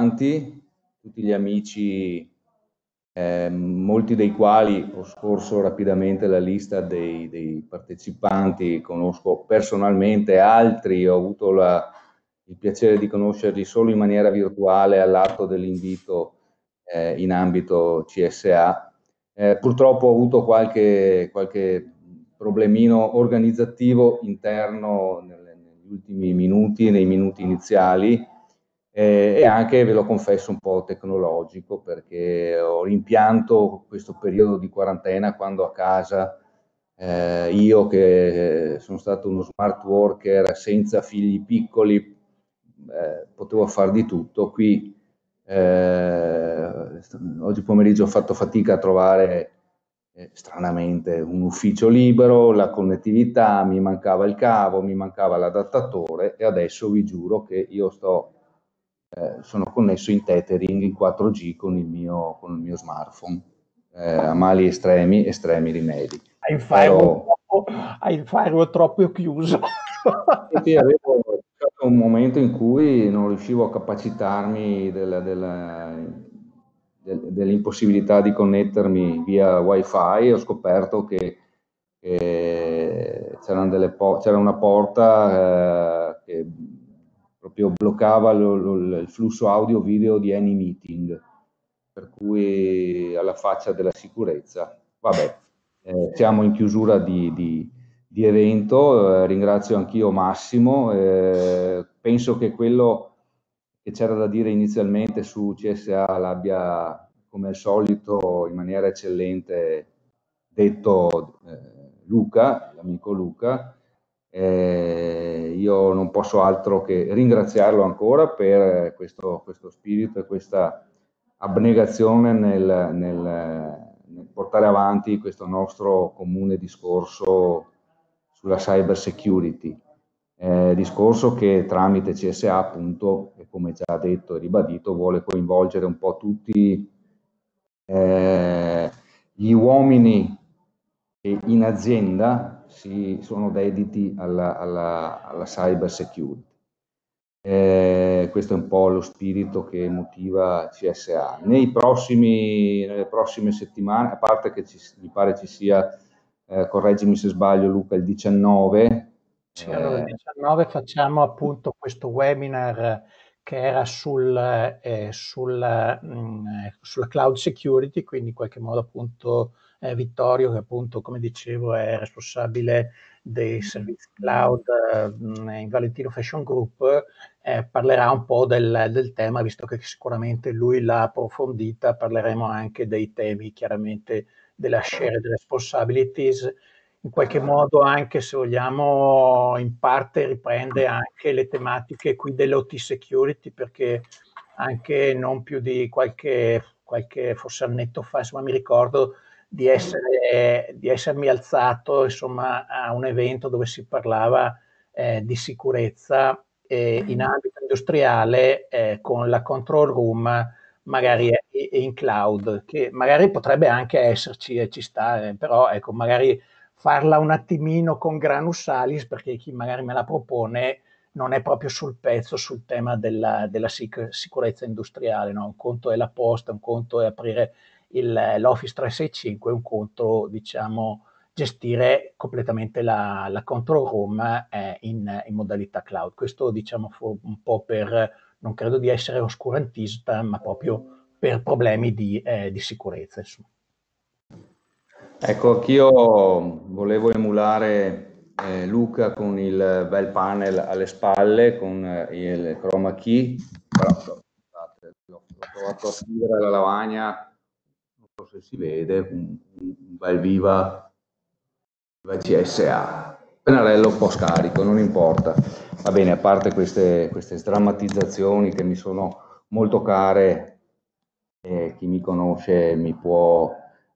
tutti, tutti gli amici, eh, molti dei quali ho scorso rapidamente la lista dei, dei partecipanti, conosco personalmente altri, ho avuto la, il piacere di conoscerli solo in maniera virtuale all'atto dell'invito eh, in ambito C S A. Eh, purtroppo ho avuto qualche, qualche problemino organizzativo interno nelle, negli ultimi minuti, nei minuti iniziali, eh, e anche, ve lo confesso, un po' tecnologico, perché ho rimpianto questo periodo di quarantena quando a casa Eh, io che sono stato uno smart worker senza figli piccoli, eh, potevo far di tutto. Qui eh, oggi pomeriggio ho fatto fatica a trovare eh, stranamente un ufficio libero, la connettività, mi mancava il cavo, mi mancava l'adattatore, e adesso vi giuro che io sto, eh, sono connesso in tethering in quattro G con il mio, con il mio smartphone. Eh, a mali estremi, estremi rimedi. Hai il firewall, Però... firewall troppo chiuso. Sì, avevo un momento in cui non riuscivo a capacitarmi della, della, dell'impossibilità di connettermi via wifi. Ho scoperto che, che c'era delle po- c'era una porta eh, che proprio bloccava lo, lo, il flusso audio-video di any meeting. Per cui, alla faccia della sicurezza, vabbè, eh, siamo in chiusura di, di, di evento, eh, ringrazio anch'io Massimo, eh, penso che quello che c'era da dire inizialmente su C S A l'abbia, come al solito, in maniera eccellente detto eh, Luca, l'amico Luca. Eh, io non posso altro che ringraziarlo ancora per questo, questo spirito e questa abnegazione nel, nel, nel portare avanti questo nostro comune discorso sulla cyber security, eh, discorso che tramite C S A, appunto, e come già detto e ribadito, vuole coinvolgere un po' tutti eh, gli uomini che in azienda si sono dediti alla, alla, alla cyber security. Eh, questo è un po' lo spirito che motiva C S A. Nei prossimi, nelle prossime settimane, a parte che ci, mi pare ci sia, eh, correggimi se sbaglio Luca, il diciannove. Sì, allora, il diciannove facciamo appunto questo webinar che era sul, eh, sul, mh, sulla cloud security, quindi in qualche modo appunto eh, Vittorio, che appunto come dicevo è responsabile dei servizi cloud eh, in Valentino Fashion Group, eh, parlerà un po' del, del tema, visto che sicuramente lui l'ha approfondita. Parleremo anche dei temi, chiaramente, della shared responsibilities, in qualche modo anche, se vogliamo, in parte riprende anche le tematiche qui dell'O T security, perché anche non più di qualche, qualche forse annetto fa, insomma, mi ricordo Di, essere, di essermi alzato, insomma, a un evento dove si parlava eh, di sicurezza eh, in ambito industriale eh, con la control room, magari in cloud, che magari potrebbe anche esserci e ci sta, eh, però ecco, magari farla un attimino con granus salis, perché chi magari me la propone non è proprio sul pezzo sul tema della, della sic- sicurezza industriale, no? Un conto è la posta, un conto è aprire l'Office trecentosessantacinque, un conto, diciamo, gestire completamente la, la control room eh, in, in modalità cloud. Questo, diciamo, fu un po' per, non credo di essere oscurantista, ma proprio per problemi di, eh, di sicurezza, insomma. Ecco, anch'io volevo emulare eh, Luca con il bel panel alle spalle, con il chroma key. Però, scusate, l'ho provato a scrivere alla lavagna, se si vede, un, un bel viva, viva C S A, pennarello un po' scarico, non importa, va bene, a parte queste, queste sdrammatizzazioni che mi sono molto care, e chi mi conosce mi può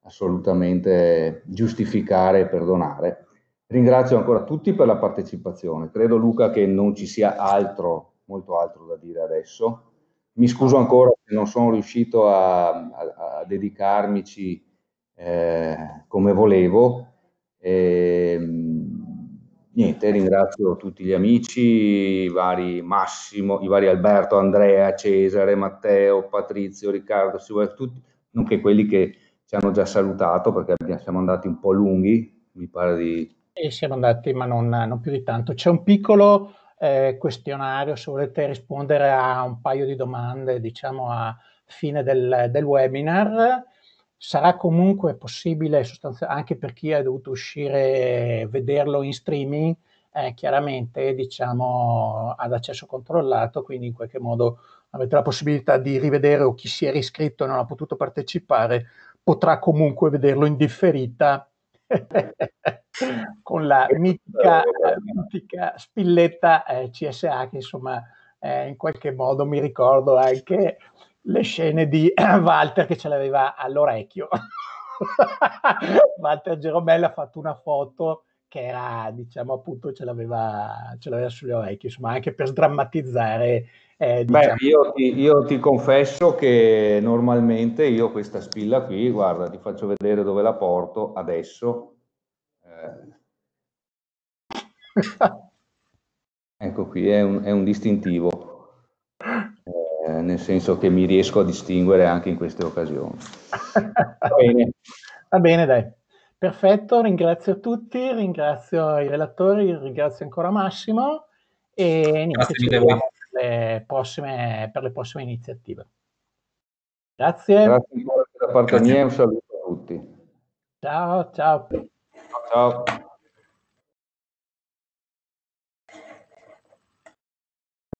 assolutamente giustificare e perdonare. Ringrazio ancora tutti per la partecipazione, credo Luca che non ci sia altro, molto altro da dire adesso. Mi scuso ancora se non sono riuscito a, a, a dedicarmici eh, come volevo. E, niente, ringrazio tutti gli amici, i vari Massimo, i vari Alberto, Andrea, Cesare, Matteo, Patrizio, Riccardo, tutti, nonché quelli che ci hanno già salutato, perché abbiamo, siamo andati un po' lunghi, mi pare di... E siamo andati, ma non, non più di tanto. C'è un piccolo... eh, questionario, se volete rispondere a un paio di domande, diciamo a fine del, del webinar. Sarà comunque possibile, anche per chi ha dovuto uscire, vederlo in streaming, eh, chiaramente diciamo ad accesso controllato, quindi in qualche modo avete la possibilità di rivedere, o chi si era iscritto e non ha potuto partecipare potrà comunque vederlo in differita con la mitica, mitica spilletta eh, C S A, che insomma eh, in qualche modo mi ricordo anche le scene di Walter che ce l'aveva all'orecchio. Walter Geromella ha fatto una foto che era, diciamo, appunto ce l'aveva ce l'aveva sulle orecchie, insomma, anche per sdrammatizzare. Eh, diciamo. Beh, io ti, io ti confesso che normalmente io questa spilla qui, guarda, ti faccio vedere dove la porto adesso. Eh. Ecco qui, è un, è un distintivo. Nel senso che mi riesco a distinguere anche in queste occasioni. Va bene. Va bene, dai. Perfetto, ringrazio tutti, ringrazio i relatori, ringrazio ancora Massimo e niente, ci vediamo per le prossime, per le prossime iniziative. Grazie. Grazie da parte mia, un saluto a tutti. Ciao, ciao. Ciao.